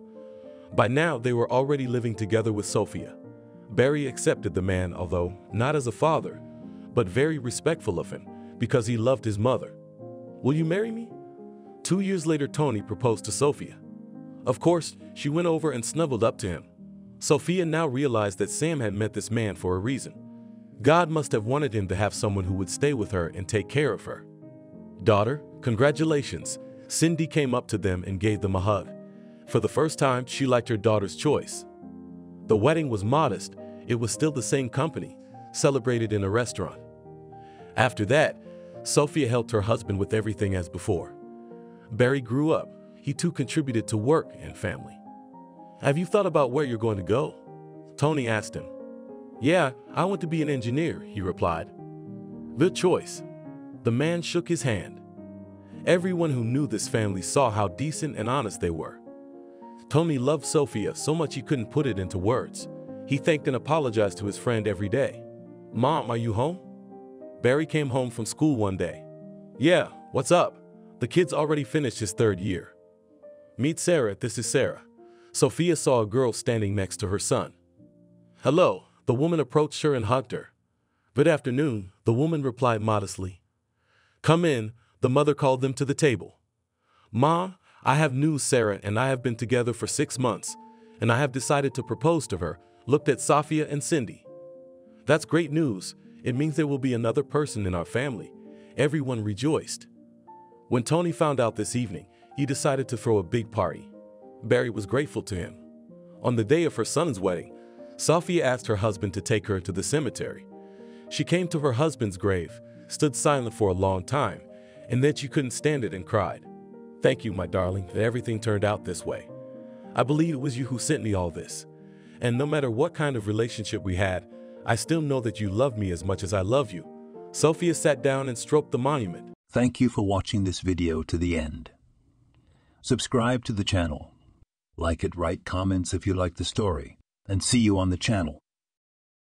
By now they were already living together with Sophia. Barry accepted the man, although not as a father, but very respectful of him, because he loved his mother. "Will you marry me?" 2 years later, Tony proposed to Sophia. Of course, she went over and snuggled up to him. Sophia now realized that Sam had met this man for a reason. God must have wanted him to have someone who would stay with her and take care of her. "Daughter, congratulations." Cindy came up to them and gave them a hug. For the first time, she liked her daughter's choice. The wedding was modest. It was still the same company, celebrated in a restaurant. After that, Sophia helped her husband with everything as before. Barry grew up. He too contributed to work and family. "Have you thought about where you're going to go?" Tony asked him. "Yeah, I want to be an engineer," he replied. "Good choice." The man shook his hand. Everyone who knew this family saw how decent and honest they were. Tony loved Sophia so much he couldn't put it into words. He thanked and apologized to his friend every day. "Mom, are you home?" Barry came home from school one day. "Yeah, what's up?" The kid's already finished his 3rd year. "Meet Sarah, this is Sarah." Sophia saw a girl standing next to her son. "Hello," the woman approached her and hugged her. "Good afternoon," the woman replied modestly. "Come in," the mother called them to the table. "Mom, I have news. Sarah and I have been together for 6 months, and I have decided to propose to her," looked at Sophia and Cindy. "That's great news. It means there will be another person in our family." Everyone rejoiced. When Tony found out this evening, he decided to throw a big party. Barry was grateful to him. On the day of her son's wedding, Sophia asked her husband to take her to the cemetery. She came to her husband's grave, stood silent for a long time, and then she couldn't stand it and cried. "Thank you, my darling, that everything turned out this way. I believe it was you who sent me all this. And no matter what kind of relationship we had, I still know that you love me as much as I love you." Sophia sat down and stroked the monument. Thank you for watching this video to the end. Subscribe to the channel. Like it, write comments if you like the story, and see you on the channel.